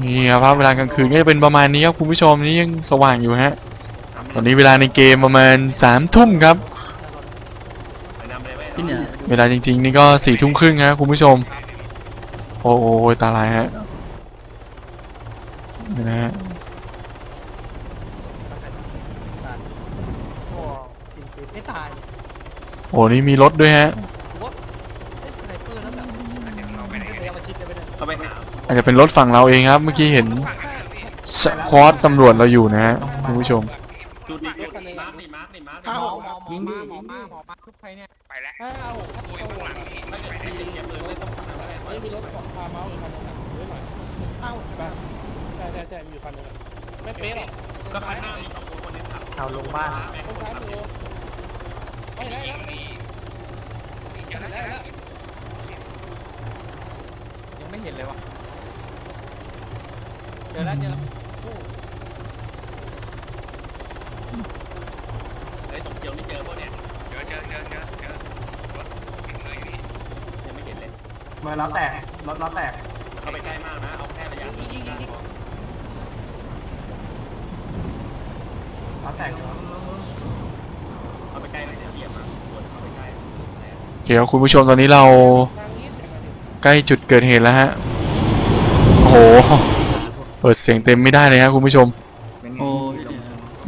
นี่ครับภาพเวลากลางคืนก็จะเป็นประมาณนี้ครับคุณผู้ชมนี่ยังสว่างอยู่ฮะตอนนี้เวลาในเกมประมาณสามทุ่มครับเวลาจริงๆนี่ก็สี่ทุ่มครึ่งฮะคุณผู้ชมโอ้โหตาลายฮะนะฮะโอ้นี่มีรถด้วยฮะอาจจะเป็นรถฝั่งเราเองครับเมื่อกี้เห็นสควอตตำรวจเราอยู่นะฮะคุณผู้ชมไม่เป๊ะหรอกก็คันหน้ามีสองคนคนนึงขับเอาลงบ้านไปแล้วยังไม่เห็นเลยวะเจอแล้วเจอแล้วไอ้ตกเจียวนี่เจอพวกเนี่ยเจอเจอเจอเจอเจอรถถึงเลยนี่ยังไม่เห็นเลยมาล้อแตกรถล้อแตกเอาไปใกล้มากนะเอาแค่ระยะเดี๋ยวคุณผู้ชมตอนนี้เราใกล้จุดเกิดเหตุแล้วฮะโอ้โหเปิดเสียงเต็มไม่ได้เลยฮะคุณผู้ชม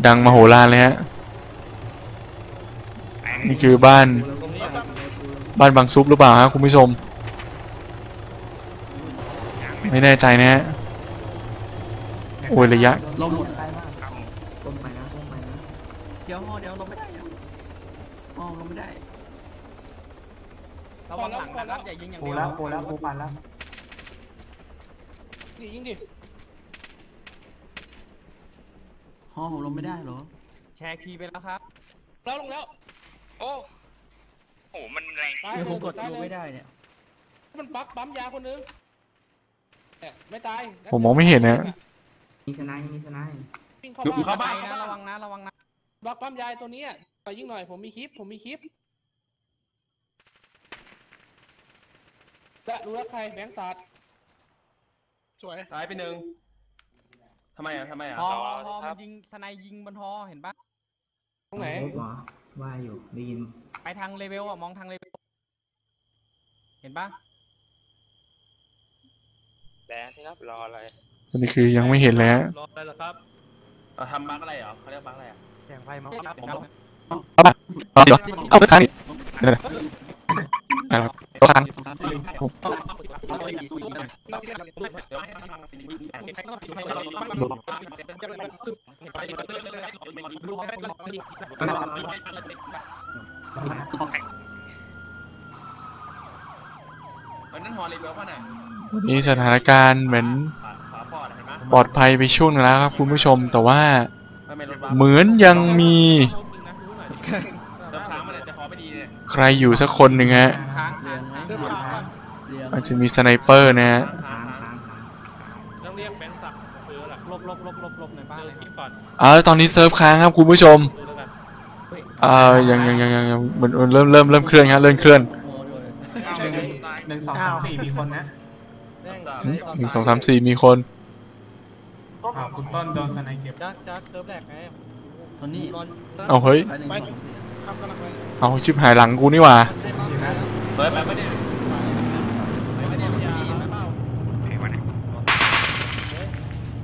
ดังมโหฬารเลยฮะนี่คือบ้านบ้านบางซุปหรือเปล่าฮะคุณผู้ชมไม่แน่ใจนะฮะโอ้ยระยะเดี๋ยวเดี๋ยวลงไม่ได้มองลงไม่ได้เราวางหลังนะครับอย่ายิงอย่างเดียวโผล่แล้วโผล่ปันแล้วนี่ยิงดิฮอผมลงไม่ได้เหรอแชร์คีย์ไปแล้วครับแล้วลงแล้ว โอ้โหมันแรงที่ผมกดดูไม่ได้เนี่ยมันปั๊บปั๊มยาคนนึงเนี่ยไม่ตายผมมองไม่เห็นนะมีสไนด์มีสไนด์ดูเข้าบ้านระวังนะระวังนะบล็อกปั๊มยาตัวนี้ไปยิ่งหน่อยผมมีคลิปผมมีคลิปจะรู้ว่าใครแบงค์สัตว์สวยตายไปหนึ่งทำไมอ่ะทำไมอ่ะฮอฮอมันยิงสไนด์ยิงบนฮอเห็นปะตรงไหนว่าอยู่ได้ยินไปทางเลเวลอ่ะมองทางเลเวลเห็นปะแล้วที่รับรออะไรอันนี้คือยังไม่เห็นแล้วรออะไรล่ะครับทำบั๊กอะไรเหรอเขาเรียกบั๊กอะไรอ่ะแสงไฟมั้งครับผมเอาบั๊กเอาเดี๋ยวเอาไปทางนี้ตัวทางมีสถานการณ์เหมือนปลอดภัยไปช่วงแล้วครับคุณผู้ชมแต่ว่าเหมือนยังมีใครอยู่สักคนหนึ่งฮะอาจจะมีสไนเปอร์นะฮะต้องเรียกแบงค์สักเออล่ะลบลบลบลบลบในบ้านเลยคลิปก่อนอ่าตอนนี้เซิร์ฟค้างครับคุณผู้ชมอ่ายังยังยังยังเหมือนเริ่มเริ่มเริ่มเคลื่อนฮะเริ่มเคลื่อนหนึ่งสองสามสี่มีคนนะหนึ่งสองสามสี่มีคนคุณต้นโดนสไนเก็บจ้าจ้าเซิร์ฟแรกไงตอนนี้เอาเฮ้ยเอาชิบหายหลังกูนี่หว่า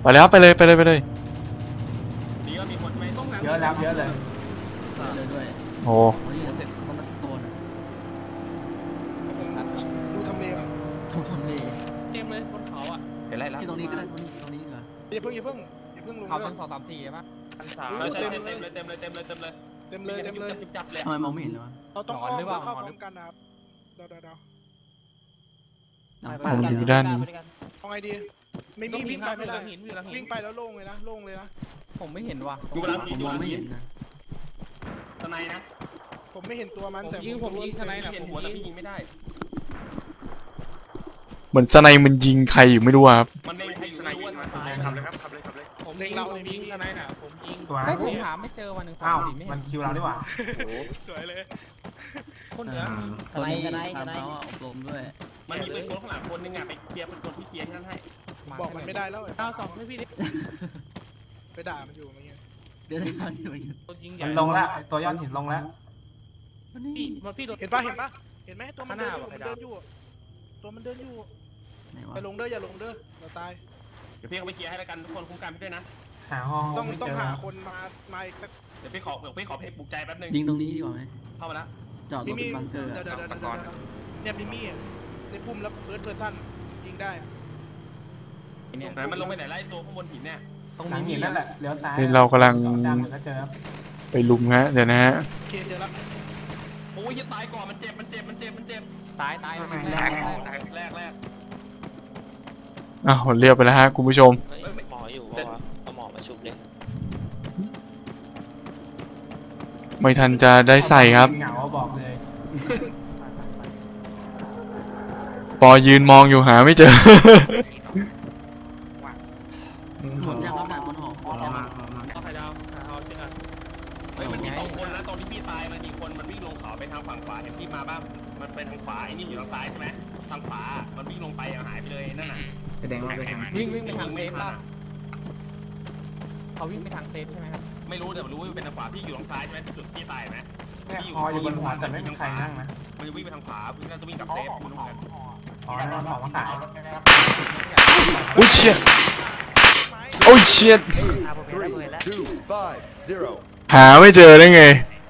ไปแล้วไปเลยไปเลยไปเลยเยอะแล้วเยอะเลยโอ้ตรงนี้ก็ได้ตรงนี้เหรออย่าเพิ่งอย่าเพิ่งอย่าเพิ่งลงเขาเป็นสองสามสี่ใช่ปะเต็มเลยเต็มเลยเต็มเลยเต็มเลยเต็มเลยเต็มเลยจับเลยทำไมมองไม่เห็นเลยวะเราต้องอ้อมเข้าพร้อมกันนะครับเดาเดาเดาผมอยู่ด้านนี้ทำไงดีไม่มีวิ่งไปไม่ได้วิ่งไปแล้วโล่งเลยนะโล่งเลยนะผมไม่เห็นว่ะผมมองไม่เห็นนะทนายนะผมไม่เห็นตัวมันแต่ยิงผมยิงทนายนะผมหัวแล้วยิงไม่ได้เหมือนสไนมันยิงใครอยู่ไม่รู้ครับมันเล็งใครอยู่สไนยิงมาตายทำเลยครับทำเลยทำเลยผมเล็งเรายิงสไนน่ะผมยิงไม่ผมหาไม่เจอวันหนึ่งสามสี่ไม่มันคิวเราดีกว่าโอ้สวยเลยคนเยอะสไนสไนสไนอบรมด้วยมันมีปืนกลข้างหลังคนนึงอ่ะไปเคลียร์ปืนกลที่เคลียร์นั่นให้บอกมันไม่ได้แล้วเก้าสองให้พี่ดิไปด่ามันอยู่อะไรเงี้ยเดี๋ยวมันลงแล้วตัวยอดหินลงแล้วพี่มันพี่โดนเห็นปะเห็นปะเห็นไหมตัวมันเดินอยู่ตัวมันเดินอยู่อย่าลงเด้ออย่าลงเด้อเราตายเดี๋ยวพี่เขาไปเคลียร์ให้แล้วกันทุกคนคุ้มกันไปด้วยนะหาห้องต้องต้องหาคนมามาเดี๋ยวพี่ขอเดี๋ยวพี่ขอเพลงปลุกใจแป๊บนึงยิงตรงนี้ดีกว่าไหมเข้ามาแล้วจอดรถเป็นบังเกอร์ตะกอนเนี่ยมิมี่ในพุ่มแล้วเพิร์ดเพิร์ดสั้นยิงได้เนี่ยมันลงไปไหนไล่ตัวข้างบนหินเนี่ยตรงหินนั่นแหละเลี้ยวซ้ายเรากำลังไปลุมฮะเดี๋ยวนะฮะเคลียร์เจอแล้วโอ้ยตายก่อนมันเจ็บมันเจ็บมันเจ็บมันเจ็บตายตายแรกแรกแรกแรกอ้าวเรียบไปแล้วฮะคุณผู้ชมหมออยู่ก็เอาหมอมาชุบเลยไม่ทันจะได้ใส่ครับปอยืนมองอยู่หาไม่เจอหมดแล้วหมดแล้วหมดหอบหมดแล้วมันมีสองคนนะตอนที่พี่ตายมันมีคนมันวิ่งลงเขาไปทางฝั่งขวาเห็นพี่มาบ้างมันเป็นทางขวาไอ้นี่อยู่ทางซ้ายใช่ไหมทางขวามันวิ่งลงไปหายไปเลยนั่นน่ะแสดงว่าวิ่งวิ่งไปทางเซฟป่ะเขาวิ่งไปทางเซฟใช่ไหมครับไม่รู้แต่รู้ว่าเป็นทางขวาพี่อยู่ทางซ้ายใช่ไหมจุดที่ตายไหมพี่อยู่บนขวาแต่ไม่มีใครนั่งนะมันวิ่งไปทางขวาพี่น่าจะวิ่งกับเซฟคุณรู้กันอ๋อแล้วสองคนตายโอ้ยเชี่ยโอ้ยเชี่ยหาไม่เจอได้ไง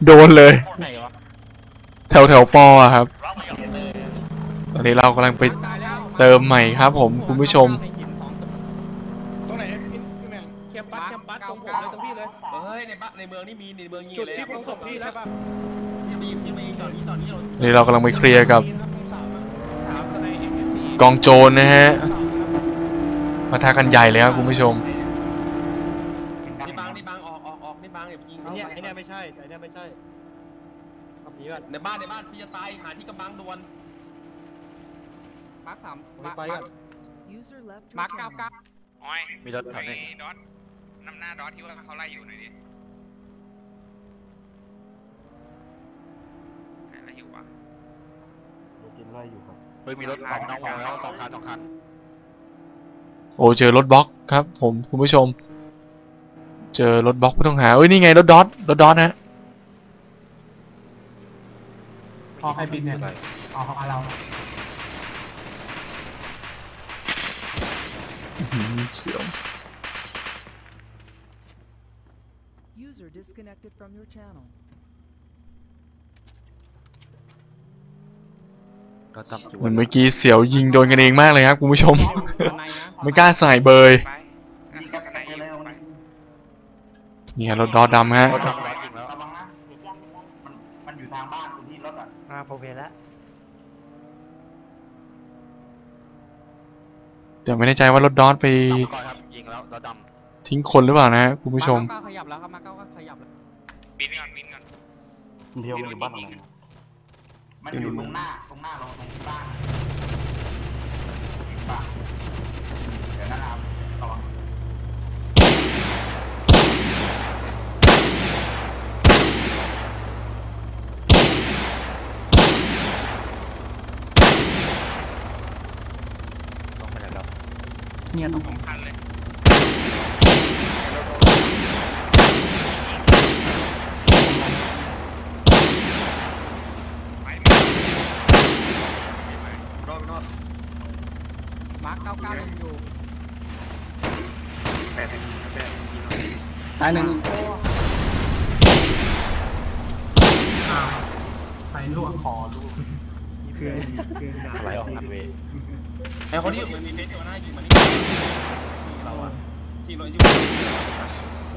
โดนเลยแถวแถวปอครับตอนนี้เรากำลังไปเติมใหม่ครับผมคุณผู้ชมตรงไหนพี่แมนเขียบบัตรเขียบบัตรตรงผมเลยตรงพี่เลยเฮ้ยในบ้านในเมืองนี่มีในเมืองยิงเลยครับนี่เรากำลังไปเคลียร์กับกองโจรนะฮะปะทะกันใหญ่เลยครับคุณผู้ชมนี่บางนี่บางออกออกออกนี่บางเดี๋ยวยิงเขาไอ้เนี่ยไม่ใช่ไอ้เนี่ยไม่ใช่ ในบ้านในบ้านพี่จะตายหาที่กำบังด่วนมาร์คสามมาร์คเก้าเก้าโอ้ยมีรถขับนี่ดอทน้ำหน้าดอทที่ว่าเขาไล่อยู่หน่อยดิไล่อยู่วะรถกินไล่อยู่ครับเฮ้ยมีรถขับน้องมาแล้วสองคันสองคันโอ้เจอรถบล็อกครับผมคุณผู้ชมเจอรถบล็อกผู้ต้องหาเอ้ยนี่ไงรถดอทรถดอทนะพอใครบินเนี่ยอ๋อเขามาเราเสียงเหมือนเมื่อกี้เสียวยิงโดนกันเองมากเลยครับคุณผู้ชมไม่กล้าใส่เบยนี่รถดอดำฮะมันอยู่ทางบ้านตรงที่รถอ่ะมาโพเพแล้วแต่ไม่แน่ใจว่ารถดอทไปทิ้งคนหรือเปล่านะคุณผู้ชมขยับแล้วครับมาเก้าก็ขยับแล้วบินกันบินกันเดี๋ยวมันอยู่บ้านมันอยู่ตรงหน้าตรงหน้าเราตรงบ้านเดี๋ยวนะครับต่อเนี่ยต้องสองคันเลยรอบนอดมาร์คเก้าเก้ายังอยู่แปดแปดตายหนึ่งใส่ลวกคอลูกเกินเกินด่าไหลออกทางเวไอคนที่อยู่มันมีเฟซตัวหน้ายิงมันนี่เราอะที่รถอยู่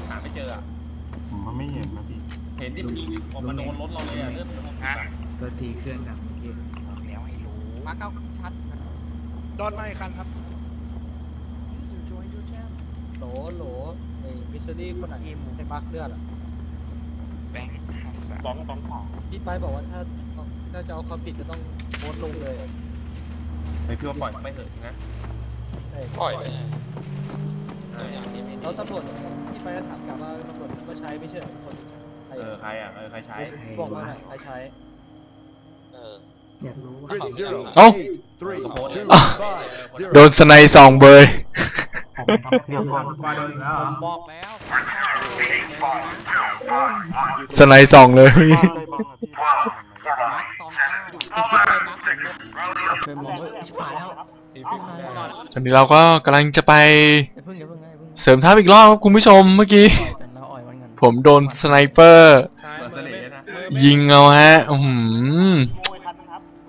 หาไม่เจออะมันไม่เห็นนะพี่เห็นที่มันยิงมันโดนรถเราเลยอะเลือดมันฮะตัวทีเคลื่อนดับเมื่อกี้แล้วไอ้รู้มาเก้าชัดโดนไม่คันครับโหลโหลไอ้พิซซี่คนไหนไอ้มาร์คเลือดอะแบงค์สองสองของที่ไปบอกว่าถ้าถ้าจะเอาเขาปิดจะต้องโพสลงเลยไม่พี่ว่าปล่อยไม่เหอะนะปล่อยแล้วตำรวจที่ไปถามกลับว่าตำรวจก็ใช้ไม่ใช่คนเออใครอ่ะเออใครใช้บอกมาหน่อยใครใช้เอออยากรู้ว่าเอ้าโดนสไนสองเบยบอกแล้วสไนสองเลยตอนนี้เราก็กำลังจะไปเสริมทัพอีกรอบครับคุณผู้ชมเมื่อกี้ผมโดนสไนเปอร์ยิงเอาฮะ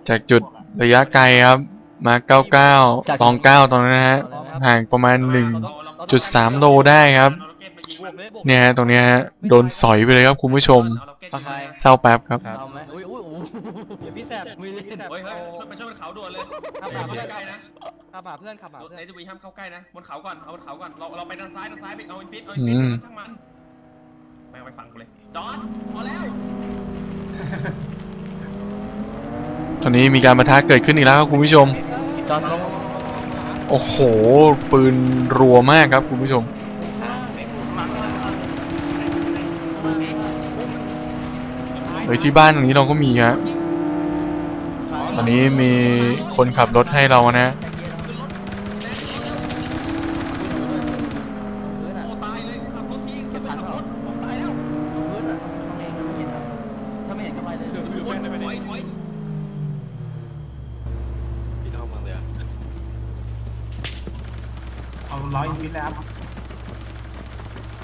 จากจุดระยะไกลครับมาเก้าเก้าตองเก้าตอนนั้นนะฮะห่างประมาณ หนึ่งจุดสาม โลได้ครับเนี่ยฮะตรงนี้ฮะโดนสอยไปเลยครับคุณผู้ชมเศร้าแป๊บครับเดี๋ยวพี่แสบมีเล่นโอ้ยเฮ้ยช่วยไปช่วยบนเขาด่วนเลยขับผ่าเพื่อนใกล้นะขับผ่าเพื่อนขับผ่าเพื่อนในทวีห้ามเข้าใกล้นะบนเขาก่อนเอาบนเขาก่อนเราเราไปด้านซ้ายด้านซ้ายไปเอาอินฟิตเอาอินฟิตช่างมันไม่เอาไปฟังกูเลยจอดพอแล้วตอนนี้มีการปะทะเกิดขึ้นอีกแล้วครับคุณผู้ชมจอดโอ้โหปืนรัวมากครับคุณผู้ชมเฮ้ยที่บ้านตรงนี้เราก็มีครับตอนนี้มีคนขับรถให้เรานะเอาร้อยมิลแล้วระ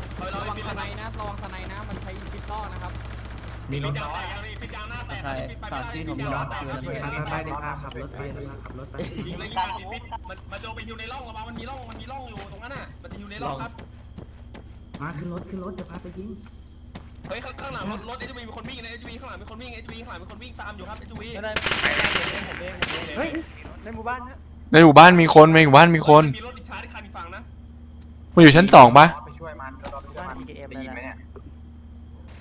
วังสไนนะระวังสไนนะมันใช้พิสตอลนะครับมีรถดาวมีพิจารณาแต่สาธิตของมีรถเกินไปไปเด็กพาขับรถไปขับรถไปยิงเลยยิงยิงพิษมันมันโดนไปอยู่ในร่องระวังมันมีร่องมันมีร่องอยู่ตรงนั้นน่ะมันอยู่ในร่องครับมาขึ้นรถขึ้นรถจะพาไปยิงเฮ้ยข้างหลังรถรถเอจูวีมีคนวิ่งนะเอจูวีข้างหลังมีคนวิ่งเอจูวีข้างหลังมีคนวิ่งตามอยู่ครับเอจูวีไม่ได้ไม่ได้ผมเองผมเองเฮ้ยในหมู่บ้านฮะในหมู่บ้านมีคนในหมู่บ้านมีคนมีรถดิชาร์ดคันฝั่งนะมันอยู่ชั้นสองปะไปช่วยมันไปยิงไหมเนี่ย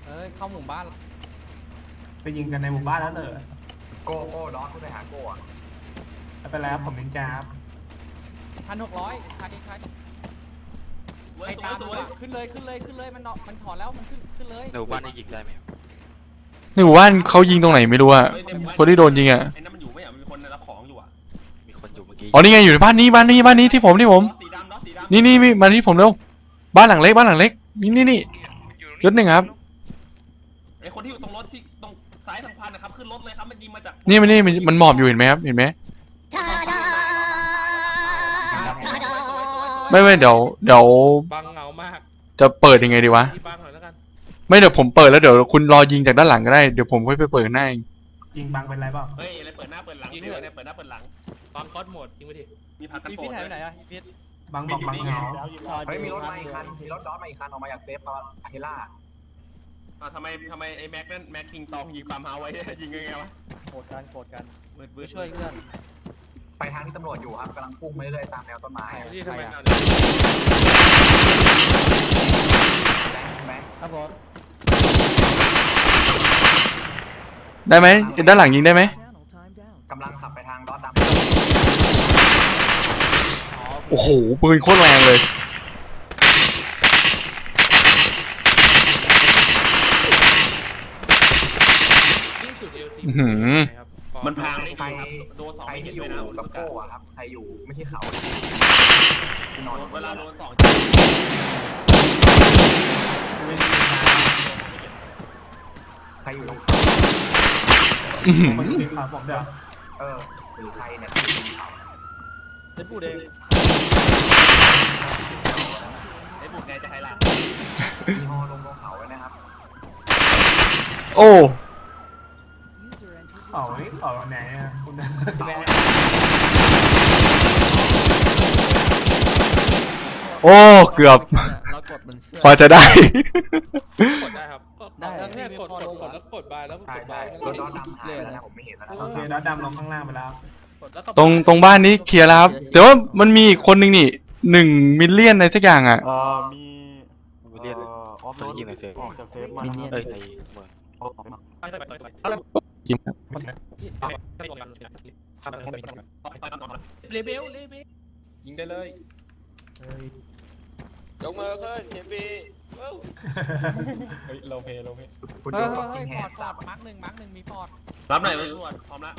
เฮ้ยเข้าหมู่บ้านไป ยิงกันในหมู่บ้านแล้วเหรอโก้โก้ดอสไปหาโก้อะไปแล้วผมนินจาพันหกร้อยขาดอีกขาดไปตามขึ้นเลยขึ้นเลยขึ้นเลยมันเนาะมันถอนแล้วมันขึ้นขึ้นเลยในหมู่บ้านได้ยิงได้ไหมในหมู่บ้านเขายิงตรงไหนไม่รู้อะคนที่โดนยิงอะไอ้นั่นมันอยู่ไม่อย่างมีคนรับของอยู่อะมีคนอยู่เมื่อกี้อ๋อนี่ไงอยู่ในบ้านนี้บ้านนี้บ้านนี้ที่ผมที่ผมนี่นี่มาที่ผมเร็วบ้านหลังเล็กบ้านหลังเล็กนี่นี่นี่ยศหนึ่งครับไอ้คนที่อยู่ตรงรถที่ตรงซ้ายทางพันนะครับขึ้นรถเลยครับมันยิงมาจากนี่มันนี่มันหมอบอยู่เห็นไหมครับเห็นไหมไม่ไม่เดี๋ยวเดี๋ยวบังเงามากจะเปิดยังไงดีวะไม่เดี๋ยวผมเปิดแล้วเดี๋ยวคุณรอยิงจากด้านหลังก็ได้เดี๋ยวผมค่อยไปเปิดหน้าเองยิงบังเป็นไรบ้างเฮ้ยอะไรเปิดหน้าเปิดหลังยิงเลยเนี่ยเปิดหน้าเปิดหลังตอนคอสหมดยิงไปทีมีพักกันโผล่ไปไหนอะพิษบังบังบังเงาเฮ้ยมีรถมาอีกคันมีรถดอทมาอีกคันออกมาอยากเซฟตอนอาเทล่าอ่าทำไมทำไมไอ้แม็กนั่นแม็กยิงตองยิงปั๊มฮาไว้ยิงยังไงวะโกรธกันโกรธกันมือช่วยเพื่อนไปทางที่ตำรวจอยู่ครับกำลังพุ่งไปเรื่อยตามแนวต้นไม้ที่ทำไมอ่ะครับผมได้ไหมด้านหลังยิงได้ไหมกำลังขับไปทางดอทดำโอ้โหปืนโคตรแรงเลยมันพาใครโดนสองใครอยู่กับโก้อะครับใครอยู่ไม่ใช่เขานอนเวลาโดนสองใครอยู่ตรงเขามันอยู่ในขาผมเดียวเออหรือใครเนี่ยที่อยู่ในเขาเด็กผู้เด็กเด็กผู้ไงจะใครล่ะมีฮอลงตรงเขาไว้นะครับโอ้เขาเขาไหนอ่ะคุณโอ้เกือบพอจะได้กดได้ครับได้แล้วเนี่ยกดกดแล้วกดบายแล้วกดบายแล้วดอทดำเลยนะผมไม่เห็นแล้วโอเคดอทดำลงข้างล่างไปแล้วตรงตรงบ้านนี้เคลียร์แล้วครับแต่ว่ามันมีคนหนึ่งนี่หนึ่งมิลเลียนในสักอย่างอ่ะอ๋อมีมิลเลียนออฟโรดยิงเลยเซฟมิลเลียนเลยเรเบลยิงได้เลยยกมือขึ้นเชฟบีเฮ้ยเราเพย์เราเพย์คุณดูว่ากินแฮร์ปอดมาร์กหนึ่งมาร์กหนึ่งมีปอดรับหน่อยเลยทุกคนพร้อมละ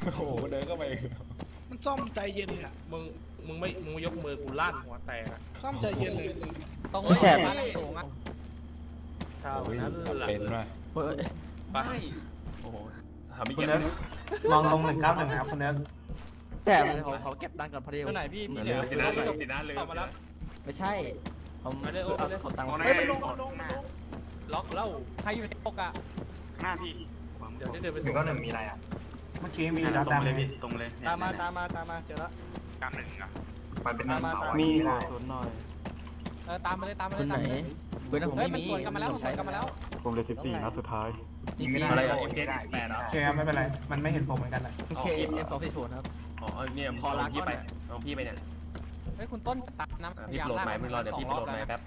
โอ้โหเดินเข้าไปมันซ่อมใจเย็นอ่ะมึงมึงไม่มึงยกมือกูลั่นหัวแตกซ่อมใจเย็นเลยต้องแฉบเป็นไหมไปโอ้โหหาไม่เจอลองลงหนึ่งครับหนึ่งครับคนนี้แต่เขาเขาเก็บตังค์ก่อนพอดีไหนพี่เดี๋ยวสินะเลยสินะเลยไม่ใช่ผมไม่ได้เขาตังค์ไม่ไปลงลงล็อกเล่าใครอยู่ในโต๊ะอะหน้าพี่เดี๋ยวเดี๋ยวไปถึงก็หนึ่งมีอะไรอ่ะเมื่อกี้มีตรงเลยตรงเลยตามมาตามมาตามมาเจอแล้วตามหนึ่งอ่ะมันเป็นหน้าเขามีหน่อยเออตามมาเลยตามมาเลยตามเลยเฮ้ยมันสวนกันมาแล้วมันสวนกันมาแล้วผมเลยสิบสี่นัดสุดท้ายยิงไม่ได้เอ็มเจได้แปดแล้วใช่ครับไม่เป็นไรมันไม่เห็นผมเหมือนกันเลยโอเคเอ็มสองสี่ศูนย์ครับอ๋อเนี่ยคอลากพี่ไปลองพี่ไปเนี่ยเฮ้ยคุณต้นตัดน้ำพี่โหลดไหมไม่รอเดี๋ยวพี่โหลดไหมแป๊บ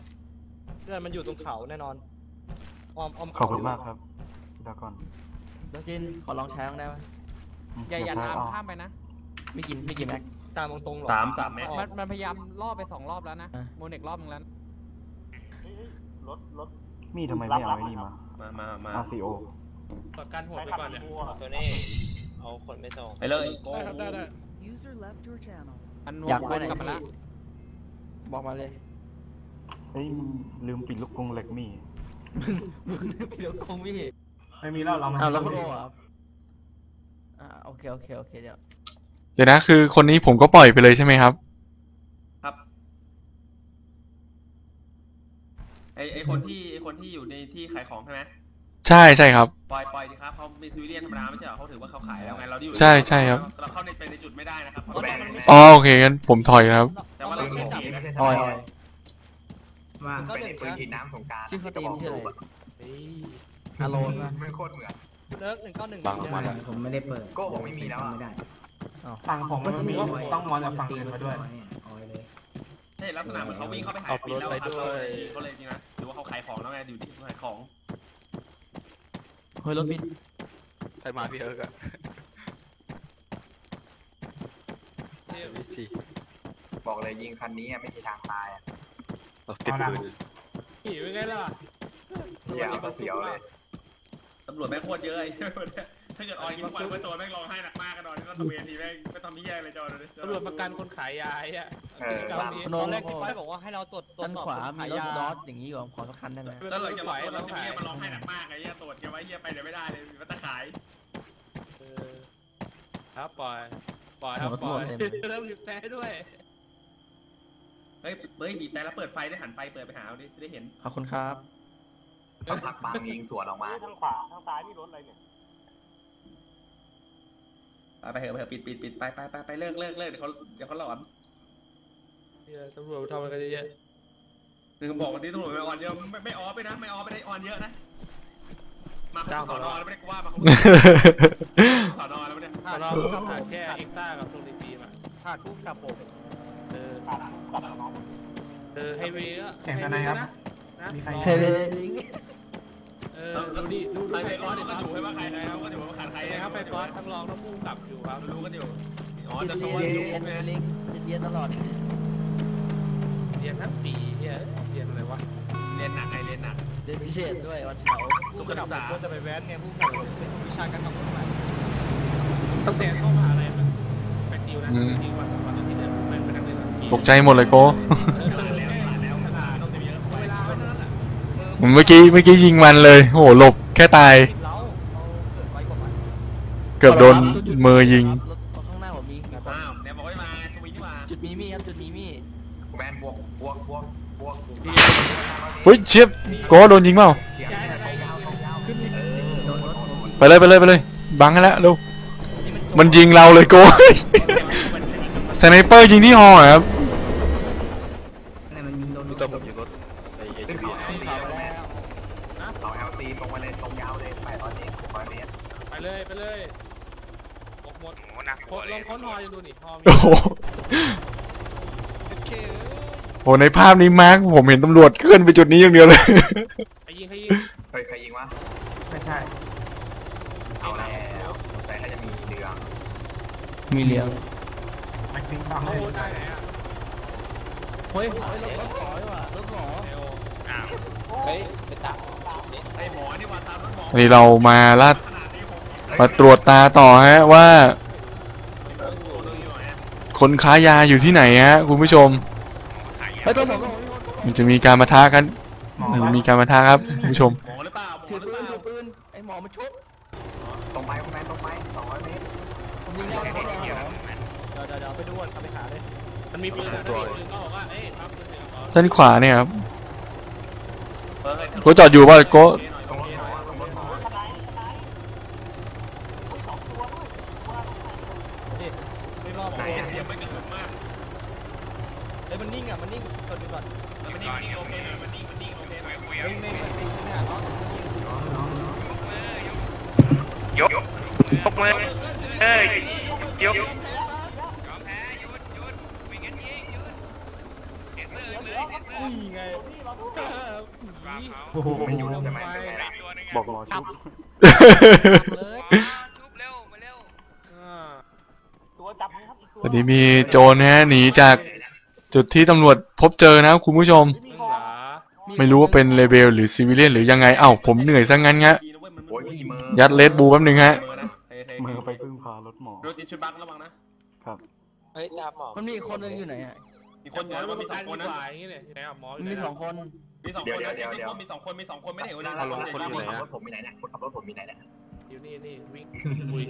เพื่อนมันอยู่ตรงเขาแน่นอนอ้อมอ้อมขอบคุณมากครับดาก่อนแล้วจินขอลองใช้บ้างได้ไหมอย่าอย่าตามข้ามไปนะไม่กินไม่กินแม็กตามตรงหรอสามสามแม็กมันพยายามล่อไปสองรอบแล้วนะโมเนกรอบนึงแล้วรถรถมีทำไมไม่เอาไอ้นี่มามามามาอาซีโอต่อการหัวไปก่อนเนี่ยตัวนี้เอาคนไม่ส่งไปเลยโก้อยากไปไหนกันละบอกมาเลยเฮ้ยลืมปิดลูกกรงเหล็กมี่มึงปิดลูกกรงมี่ไม่มีแล้วเราไม่เอาแล้วโก้อ่ะอ่าโอเคโอเคโอเคเดี๋ยวเดี๋ยวนะคือคนนี้ผมก็ปล่อยไปเลยใช่ไหมครับไอไอคนที่คนที่อยู่ในที่ขายของใช่ไหมใช่ใช่ครับปล่อยปล่อยสิครับเขาเป็นซิวิเลียนธรรมดาไม่ใช่หรอเขาถือว่าเขาขายแล้วไงเราที่อยู่ใช่ใช่ครับเราเข้าในไปในจุดไม่ได้นะครับอ๋อโอเคงั้นผมถอยครับแต่ว่าเราไม่จับถอยมาเป็นปืนฉีดน้ำสงการชื่อสตรีมชื่ออะไรฮัลโหลไม่โคตรเหมือนเลิกหนึ่งเก้าหนึ่งผมไม่ได้เปิดก็ผมไม่มีแล้วฟังผมไม่มีต้องมอนกับฟังเงินมาด้วยลักษณะเหมือนเขาวิ่งเข้าไปหายปีนแล้วครับเขาเลยจริงนะหรือว่า เขาขายของแล้วไงอยู่ที่ขายของเฮ้ยรถบินใครมาพี่เอิร์กอะวิจิบอกเลยยิงคันนี้ไม่มีทางตายเราติดปืนหิวยังไงล่ะอย่าเสียวเลยตำรวจแม่งโคตรเยอะไอ้ถ้าเกิดออยกินควันเมื่อโจรแม่งร้องไห้หนักมากกันหน่อยแล้วตะเวนทีแม่งไม่ทำที่แย่เลยจอเลยตำรวจประกันคนขายยาอ่ะตอนแรกที่ป้ายบอกว่าให้เราตรวจตรวจขวามีรถดอทอย่างนี้อยู่ขอสักคันได้ไหมแล้วหลังจากปล่อยแล้วทีแม่งมันร้องไห้หนักมากไอ้เหี้ยตรวจแกไว้เหี้ยไปเดี๋ยวไม่ได้เลยมันจะขายครับปล่อยปล่อยครับปล่อยเริ่มหยิบแท้ด้วยเฮ้ยเฮ้ยบีบแต่แล้วเปิดไฟได้หันไฟเปิดไปหาดิจะได้เห็นขอบคุณครับสัมผัสบางยิงสวนออกมาทางขวาทางซ้ายนี่รถอะไรเนี่ยไปเหอะไปเหอะปิดปิดปิดไปไปไปไปเลิกเลิกเลิกเดี๋ยวเขาเดี๋ยวเขาหลอนเดี๋ยวตำรวจทำอะไรกันเยอะๆคือบอกวันนี้ตำรวจไม่ออนเยอะไม่ไม่ออฟไปนะไม่ออฟไปได้ออนเยอะนะมาของสอนอแล้วไม่ได้กูว่ามาของสอนอแล้วไม่ได้สอนอต้องหาแค่เอ็กต้ากับโซลิตีมาถ้าคู่กับผมเออเออให้เวอะแข่งกันนะครับมีใครให้เวลิงเออดูดิดูใครเป็นร้อนก็ดูให้ว่าใครใครครับก็ดูว่าขาดใครครับเป็นร้อนทั้งรองทั้งมูกลับอยู่ครับรู้กันอยู่อ๋อจะตัวเรียนเล็กเรียนตลอดเรียนทั้งปีเรียนเรียนอะไรวะเรียนหนักไงเรียนหนักเรียนพิเศษด้วยวันเสาร์ทุกศึกษาก็จะไปแวะไงผู้กำกับวิชาการกำกับอะไรตั้งแต่เข้ามาอะไรมันแบกติวนะติววันวันที่เดิมมันเป็นนักเรียนตกใจหมดเลยโก้เมื่อกี้เมื่อกี้ยิงมันเลยโอ้โหหลบแค่ตายเกือบโดนมือยิงข้างหน้าผมมีมีคนเนี่ยบอกให้มาสวิงนี่มาจุดมีมีครับจุดมีมีแมนบวกบวกบวกบวกเฮ้ยเชียบโก้โดนยิงเปล่าไปเลยไปเลยไปเลยบังให้แล้วดูมันยิงเราเลยโก้สไนเปอร์ยิงที่หอครับลองค้นหอดูนี่หอมีโอ้ในภาพนี้มาร์คผมเห็นตำรวจเคลื่อนไปจุดนี้อย่างเดียวเลยใครยิงใครยิงใครใครยิงวะไม่ใช่เอาแล้วแต่เราจะมีเรือมีเรือแม็กซิมตังเลยเฮ้ยรถหอว่ะรถหอเฮ้ยไปตามไอ้หมอนี่มาตามรถหมอนี่เรามาลาดมาตรวจตาต่อฮะว่าคนค้ายาอยู่ที่ไหนฮะคุณผู้ชมมันจะมีการปะทะกันมันมีการปะทะครับคุณผู้ชมถือปืนถือปืนไอหมอมาชุบตรงไปคุณแมนตรงไปสองร้อยเมตรผมยิงแล้วเขาเดี๋ยวเดี๋ยวไปดูเขาไปหาเลยมันมีปืนตัวด้านขวาเนี่ยครับโก้จอดอยู่ป่ะโก้บอกรอชุบตอนนี้มีโจรนะฮะหนีจากจุดที่ตำรวจพบเจอนะคุณผู้ชมไม่รู้ว่าเป็นเลเบลหรือซิวิเลียนหรือยังไงเอ้าผมเหนื่อยซะงั้นฮะยัดเลดบูแป๊บนึงฮะมือไปพึ่งพารถหมอรถติดชุดบังระวังนะครับเฮ้ยตามหมอมันมีคนนึงอยู่ไหนฮะมีคนอยู่แล้วมันมีสองคนนะมีสองคนมีสองคนนะเดี๋ยวเดี๋ยวมีสองคนมีสองคนไม่เห็นคนนั้นคนขับรถผมมีไหนนะคนขับรถผมมีไหนนะอยู่นี่นี่วิ่งอุ้ย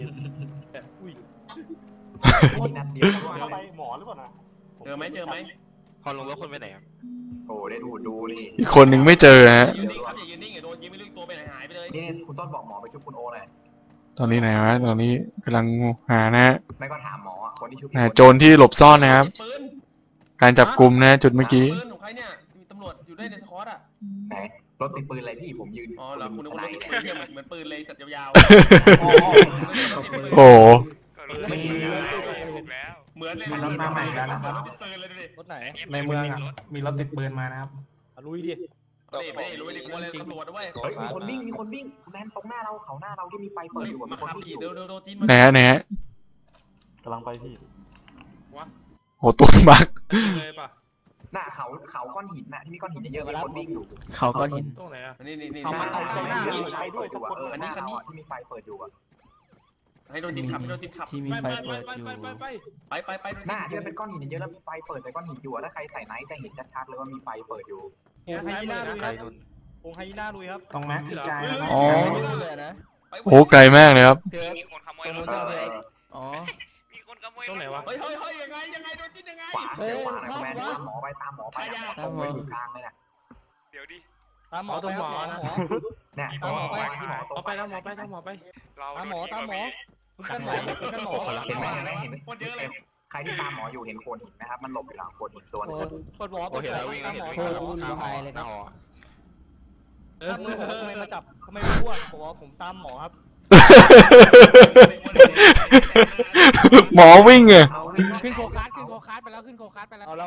อุ้ยนัดเดียวเข้าไปหมอหรือเปล่านะเจอไหมเจอไหมพอลงรถคนไปไหนครับโอ้ได้ดูดูนี่อีกคนนึงไม่เจอฮะยืนนิ่งครับอย่ายืนนิ่งอย่าโดนยิงไม่รู้ตัวไปไหนหายไปเลยนี่คุณต้นบอกหมอไปชุบคุณโอเลยตอนนี้ไหนวะตอนนี้กำลังหานะไม่ก็ถามหมอคนที่ชุบโจรที่หลบซ่อนนะครับการจับกลุ่มนะจุดเมื่อกี้ในสกอตอ่ะไหนรถติดปืนอะไรพี่ผมยืนอ๋อแล้วคุณนึกว่าติดปืนเหมือนปืนเลยสัตว์ยาวๆโอ้โหเหมือนเลยรถมาใหม่กันรถติดปืนเลยดิรถไหนในเมืองมีรถติดปืนมานะครับลุยดิ นี่ไม่รู้ดิกลัวเลยตำรวจด้วยเฮ้ยมีคนวิ่งมีคนวิ่งแนนตรงหน้าเราเขาหน้าเราที่มีไฟเปิดอยู่มีคนวิ่งอยู่ไหนฮะไหนฮะกำลังไปพี่โอ้ตัวบักหน้าเขาเขาก้อนหินน่ะที่มีก้อนหินเยอะๆคนวิ่งอยู่เขาก้อนหินตรงไหนอ่ะนี่นี่นี่เขามีไฟเปิดอยู่อ่ะอันนี้คันนี้ที่มีไฟเปิดอยู่อ่ะให้โดนติดขับให้โดนติดขับที่มีไฟเปิดอยู่ไปไปไปหน้าที่เป็นก้อนหินเยอะแล้วมีไฟเปิดแต่ก้อนหินอยู่ถ้าใครใส่ไนท์จะเห็นชัดๆเลยว่ามีไฟเปิดอยู่โอ้ไฮยีน่าลุยครับโอ้ไฮยีน่าลุยครับตรงนั้นที่ใจอ๋อโอ้ไกลมากเลยครับมีคนขโมยรถเลยอ๋อตรงไหนวะเฮ้ยเฮ้ยเฮ้ยยังไงยังไงโดนจิ้นยังไงขวาเดี๋ยวขวาหมอไปตามหมอไปตามหมออยู่กลางเลยน่ะเดี๋ยวดิตามหมอตรงหมอนะเนี่ยตามหมอไปตามหมอไปตามหมอไปตามหมอไปตามหมอตามหมอตามหมอตามหมอเห็นไหมเห็นคนเยอะเลยใครที่ตามหมออยู่เห็นโคนหินนะครับมันหลบอยู่หลังโคนหินตัวนึงคนหมอคนเห็นวิ่งกันเห็นวิ่งกันตามหมอเลยครับเออทำไมมาจับทำไมมาพวดผมว่าผมตามหมอครับหมอวิ่งไงขึ้นโคคัสขึ้นโคคัสไปแล้วขึ้นโคคัสไปแล้วเรา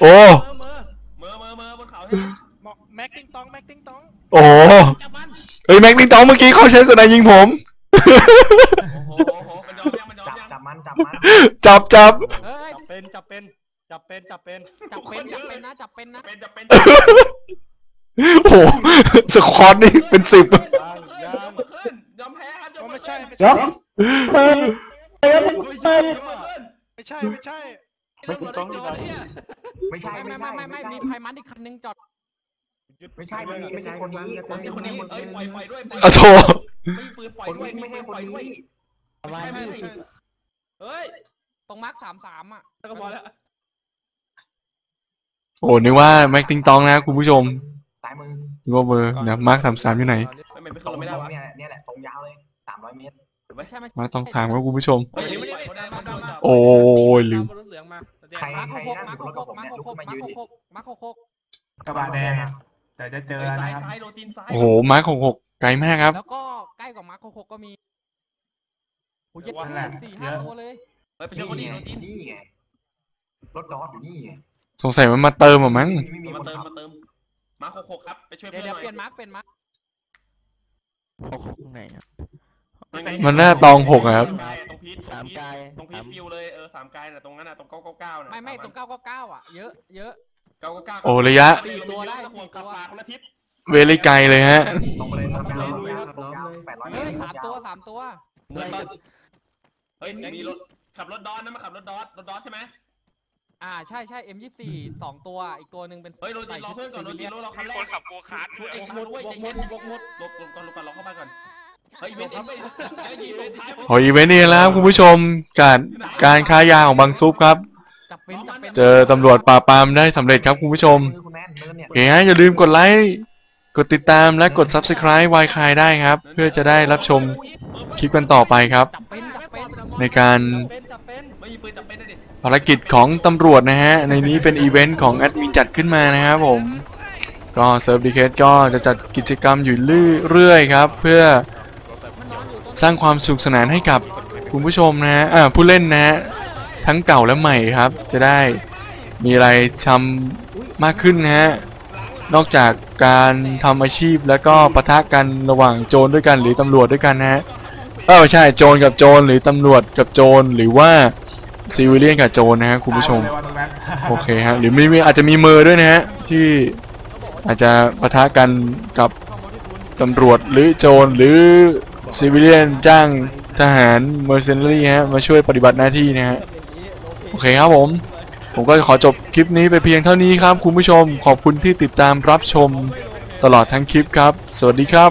โอ้เมื่อเมื่อเมื่อเมื่อบนเขาแม็กติ้งตองแม็กติ้งตองโอ้เฮ้ยแม็กติ้งตองเมื่อกี้เขาใช้สไนยิงผมจับจับมันจับมันจับจับเป็นจับเป็นจับเป็นจับเป็นจับเป็นจับเป็นนะจับเป็นนะเป็นจับเป็นโอ้สคอตนี่เป็นสิบไม่ใช่ไม่ใช่ไม่ใช่ไม่ใช่ไม่ใช่ไม่ใช่ไม่ไม่ไม่ไม่มีใครมันอีกคันนึงจอดไม่ใช่ไม่ใช่คนนี้คนนี้คนนี้เอ้ยปล่อยปล่อยด้วยอ่ะโธ่มีปืนปล่อยด้วยไม่ใช่คนนี้เฮ้ยตรงมาร์คสามสามอ่ะก็พอแล้วโอ้นึกว่าแม็กติงตองนะคุณผู้ชมสายมือว่าเบอร์นะมาร์คสามสามอยู่ไหนตรงไม่ได้เนี่ยเนี่ยแหละตรงยาวเลยสามร้อยเมตรมาต้องถามครับคุณผู้ชมโอ้ยลืมใครใครนั่งอยู่รถกับผมเนี่ยลุกขึ้นมายืนดิมาร์คหกหกกระบะแดงแต่จะเจออะไรครับโอ้โหมาร์คหกหกไกลมากครับแล้วก็ใกล้กว่ามาร์คหกหกก็มีโอ้ยเยอะสี่ห้าตัวเลยไปเจอคนนี้นี่ไงรถดอสอยู่นี่ไงสงสัยมันมาเติมหรือมั้งมาเติมมาเติมมาร์คหกหกครับไปช่วยเพื่อนหน่อยเปลี่ยนมาร์คเป็นมาร์คหกหกไหนครับมันน่าตองหกครับตรงพีทสามกายตรงพีทฟิวเลยเออสามกายน่ะตรงนั้นน่ะตรงเก้าเก้าเก้าน่ะไม่ไม่ตรงเก้าเก้าเก้าอ่ะเยอะเยอะเก้าเก้าเก้าโอ้ระยะเวลีไกลเลยฮะเฮ้ยสามตัวสามตัวเฮ้ยมีรถขับรถดอสนะมาขับรถดอสรถดอสใช่ไหมอ่าใช่ใช่ เอ็ม ยี่สิบสี่ สองตัวอีกตัวหนึ่งเป็นเฮ้ยโรจินรอเพื่อนก่อนโรจินรอเราคันแรกคนขับโกคาร์ทชุดเอกมดด้วยใจเย็นบกมดหลบก่อนหลบก่อนรอเข้ามาก่อนเฮ้ยอีเวนต์นี่แล้วคุณผู้ชมการการค้ายาของบังซุปครับเจอตำรวจปราบปรามได้สำเร็จครับคุณผู้ชมเฮ้ยอย่าลืมกดไลค์กดติดตามและกด ซับสไครบ์ วายคายได้ครับเพื่อจะได้รับชมคลิปกันต่อไปครับในการภารกิจของตำรวจนะฮะในนี้เป็นอีเวนต์ของแอดมินจัดขึ้นมานะครับผมก็เซิร์ฟดีเคทก็จะจัดกิจกรรมอยู่เรื่อยๆครับเพื่อสร้างความสนุกสนานให้กับคุณผู้ชมนะฮะผู้เล่นนะฮะทั้งเก่าและใหม่ครับจะได้มีอะไรทำมากขึ้นนะฮะนอกจากการทำอาชีพแล้วก็ปะทะกันระหว่างโจรด้วยกันหรือตำรวจด้วยกันนะฮะเออใช่โจรกับโจรหรือตำรวจกับโจรหรือว่าซีวิเลียนกับโจรนะฮะคุณผู้ชมโอเคฮะหรือมีอาจจะมีเมอร์ด้วยนะฮะที่อาจจะปะทะกันกับตำรวจหรือโจรหรือซีวิเลียนจ้างทหารเมอร์เซนเนอรี่ฮะมาช่วยปฏิบัติหน้าที่นะฮะโอเคครับผมผมก็ขอจบคลิปนี้ไปเพียงเท่านี้ครับคุณผู้ชมขอบคุณที่ติดตามรับชมตลอดทั้งคลิปครับสวัสดีครับ